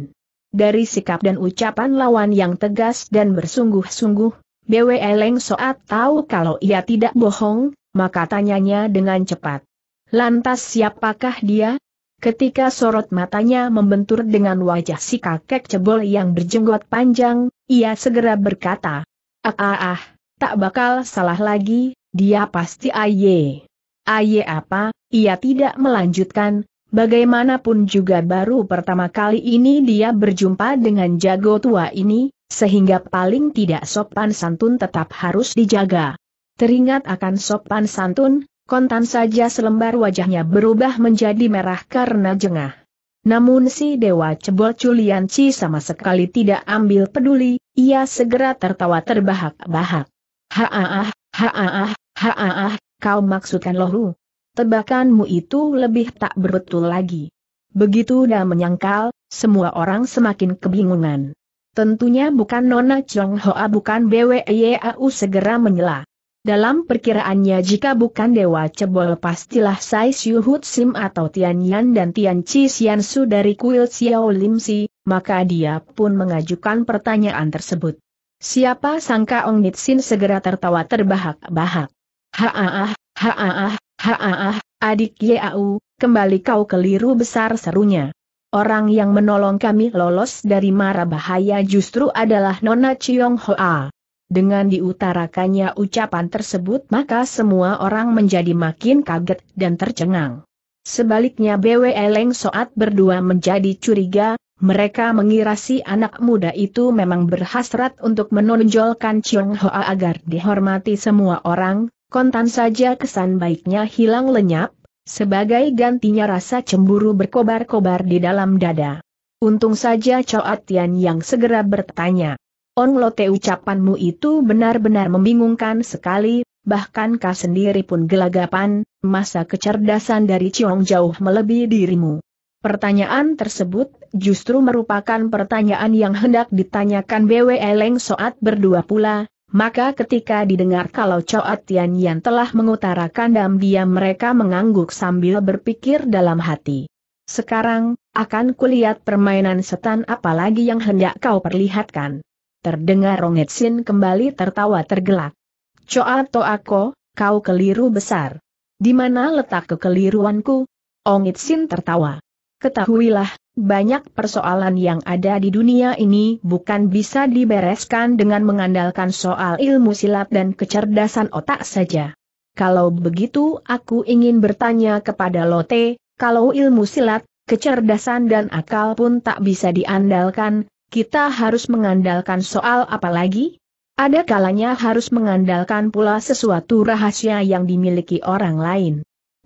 Dari sikap dan ucapan lawan yang tegas dan bersungguh-sungguh, B W Leng Soat tahu kalau ia tidak bohong, maka tanyanya dengan cepat. Lantas siapakah dia? Ketika sorot matanya membentur dengan wajah si kakek cebol yang berjenggot panjang, ia segera berkata, Ah ah ah, tak bakal salah lagi, dia pasti Aye. Aye apa, ia tidak melanjutkan, bagaimanapun juga baru pertama kali ini dia berjumpa dengan jago tua ini, sehingga paling tidak sopan santun tetap harus dijaga. Teringat akan sopan santun, kontan saja selembar wajahnya berubah menjadi merah karena jengah. Namun si Dewa Cebol Culianci sama sekali tidak ambil peduli, ia segera tertawa terbahak-bahak. Ha-ah, ha-ah, ha-ah, kau maksudkan lohu. Tebakanmu itu lebih tak berbetul lagi. Begitu dah menyangkal, semua orang semakin kebingungan. Tentunya bukan Nona Chong Hoa, bukan B W Y A U, segera menyela. Dalam perkiraannya jika bukan Dewa Cebol pastilah Sai Siu Hut Sim atau Tian Yan dan Tian Chi Sian Su dari kuil Xiao Lim Si, maka dia pun mengajukan pertanyaan tersebut. Siapa sangka Ong Nit Sin segera tertawa terbahak-bahak. Ha-ah, ha-ah, ha-ah, adik Yau, kembali kau keliru besar, serunya. Orang yang menolong kami lolos dari mara bahaya justru adalah Nona Chiong Hoa. Dengan diutarakannya ucapan tersebut maka semua orang menjadi makin kaget dan tercengang. Sebaliknya B W Leng Soat berdua menjadi curiga, mereka mengira si anak muda itu memang berhasrat untuk menonjolkan Chiong Hoa agar dihormati semua orang, kontan saja kesan baiknya hilang lenyap, sebagai gantinya rasa cemburu berkobar-kobar di dalam dada. Untung saja Coat Tian yang segera bertanya. On Lote, ucapanmu itu benar-benar membingungkan sekali, bahkan kau sendiri pun gelagapan, masa kecerdasan dari Chiong jauh melebihi dirimu. Pertanyaan tersebut justru merupakan pertanyaan yang hendak ditanyakan B W Leng Soat berdua pula, maka ketika didengar kalau Coat Tian yang telah mengutarakan diam-diam mereka mengangguk sambil berpikir dalam hati. Sekarang, akan kulihat permainan setan apalagi yang hendak kau perlihatkan. Terdengar Ong Nit Sin kembali tertawa tergelak. Coa Toako, kau keliru besar. Di mana letak kekeliruanku? Ong Nit Sin tertawa. Ketahuilah, banyak persoalan yang ada di dunia ini bukan bisa dibereskan dengan mengandalkan soal ilmu silat dan kecerdasan otak saja. Kalau begitu aku ingin bertanya kepada Lote, kalau ilmu silat, kecerdasan dan akal pun tak bisa diandalkan, kita harus mengandalkan soal apa lagi? Ada kalanya harus mengandalkan pula sesuatu rahasia yang dimiliki orang lain.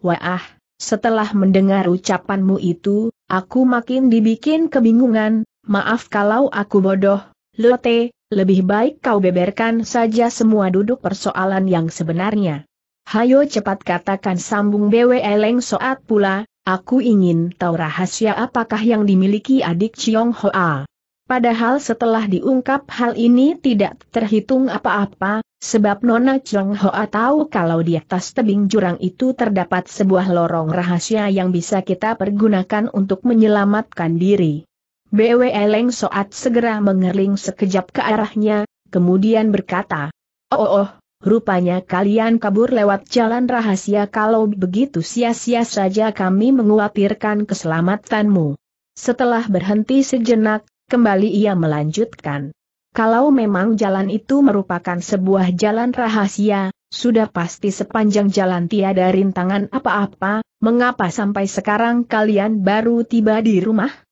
Wah, setelah mendengar ucapanmu itu, aku makin dibikin kebingungan, maaf kalau aku bodoh, Lote, lebih baik kau beberkan saja semua duduk persoalan yang sebenarnya. Hayo cepat katakan, sambung B W Leng Soat pula, aku ingin tahu rahasia apakah yang dimiliki adik Chiong Hoa. Padahal setelah diungkap hal ini tidak terhitung apa-apa, sebab Nona Chiong Hoa tahu kalau di atas tebing jurang itu terdapat sebuah lorong rahasia yang bisa kita pergunakan untuk menyelamatkan diri. B W Leng Soat segera mengerling sekejap ke arahnya, kemudian berkata, Oh oh, rupanya kalian kabur lewat jalan rahasia, kalau begitu sia-sia saja kami mengkhawatirkan keselamatanmu. Setelah berhenti sejenak, kembali ia melanjutkan. Kalau memang jalan itu merupakan sebuah jalan rahasia, sudah pasti sepanjang jalan tiada rintangan apa-apa, mengapa sampai sekarang kalian baru tiba di rumah?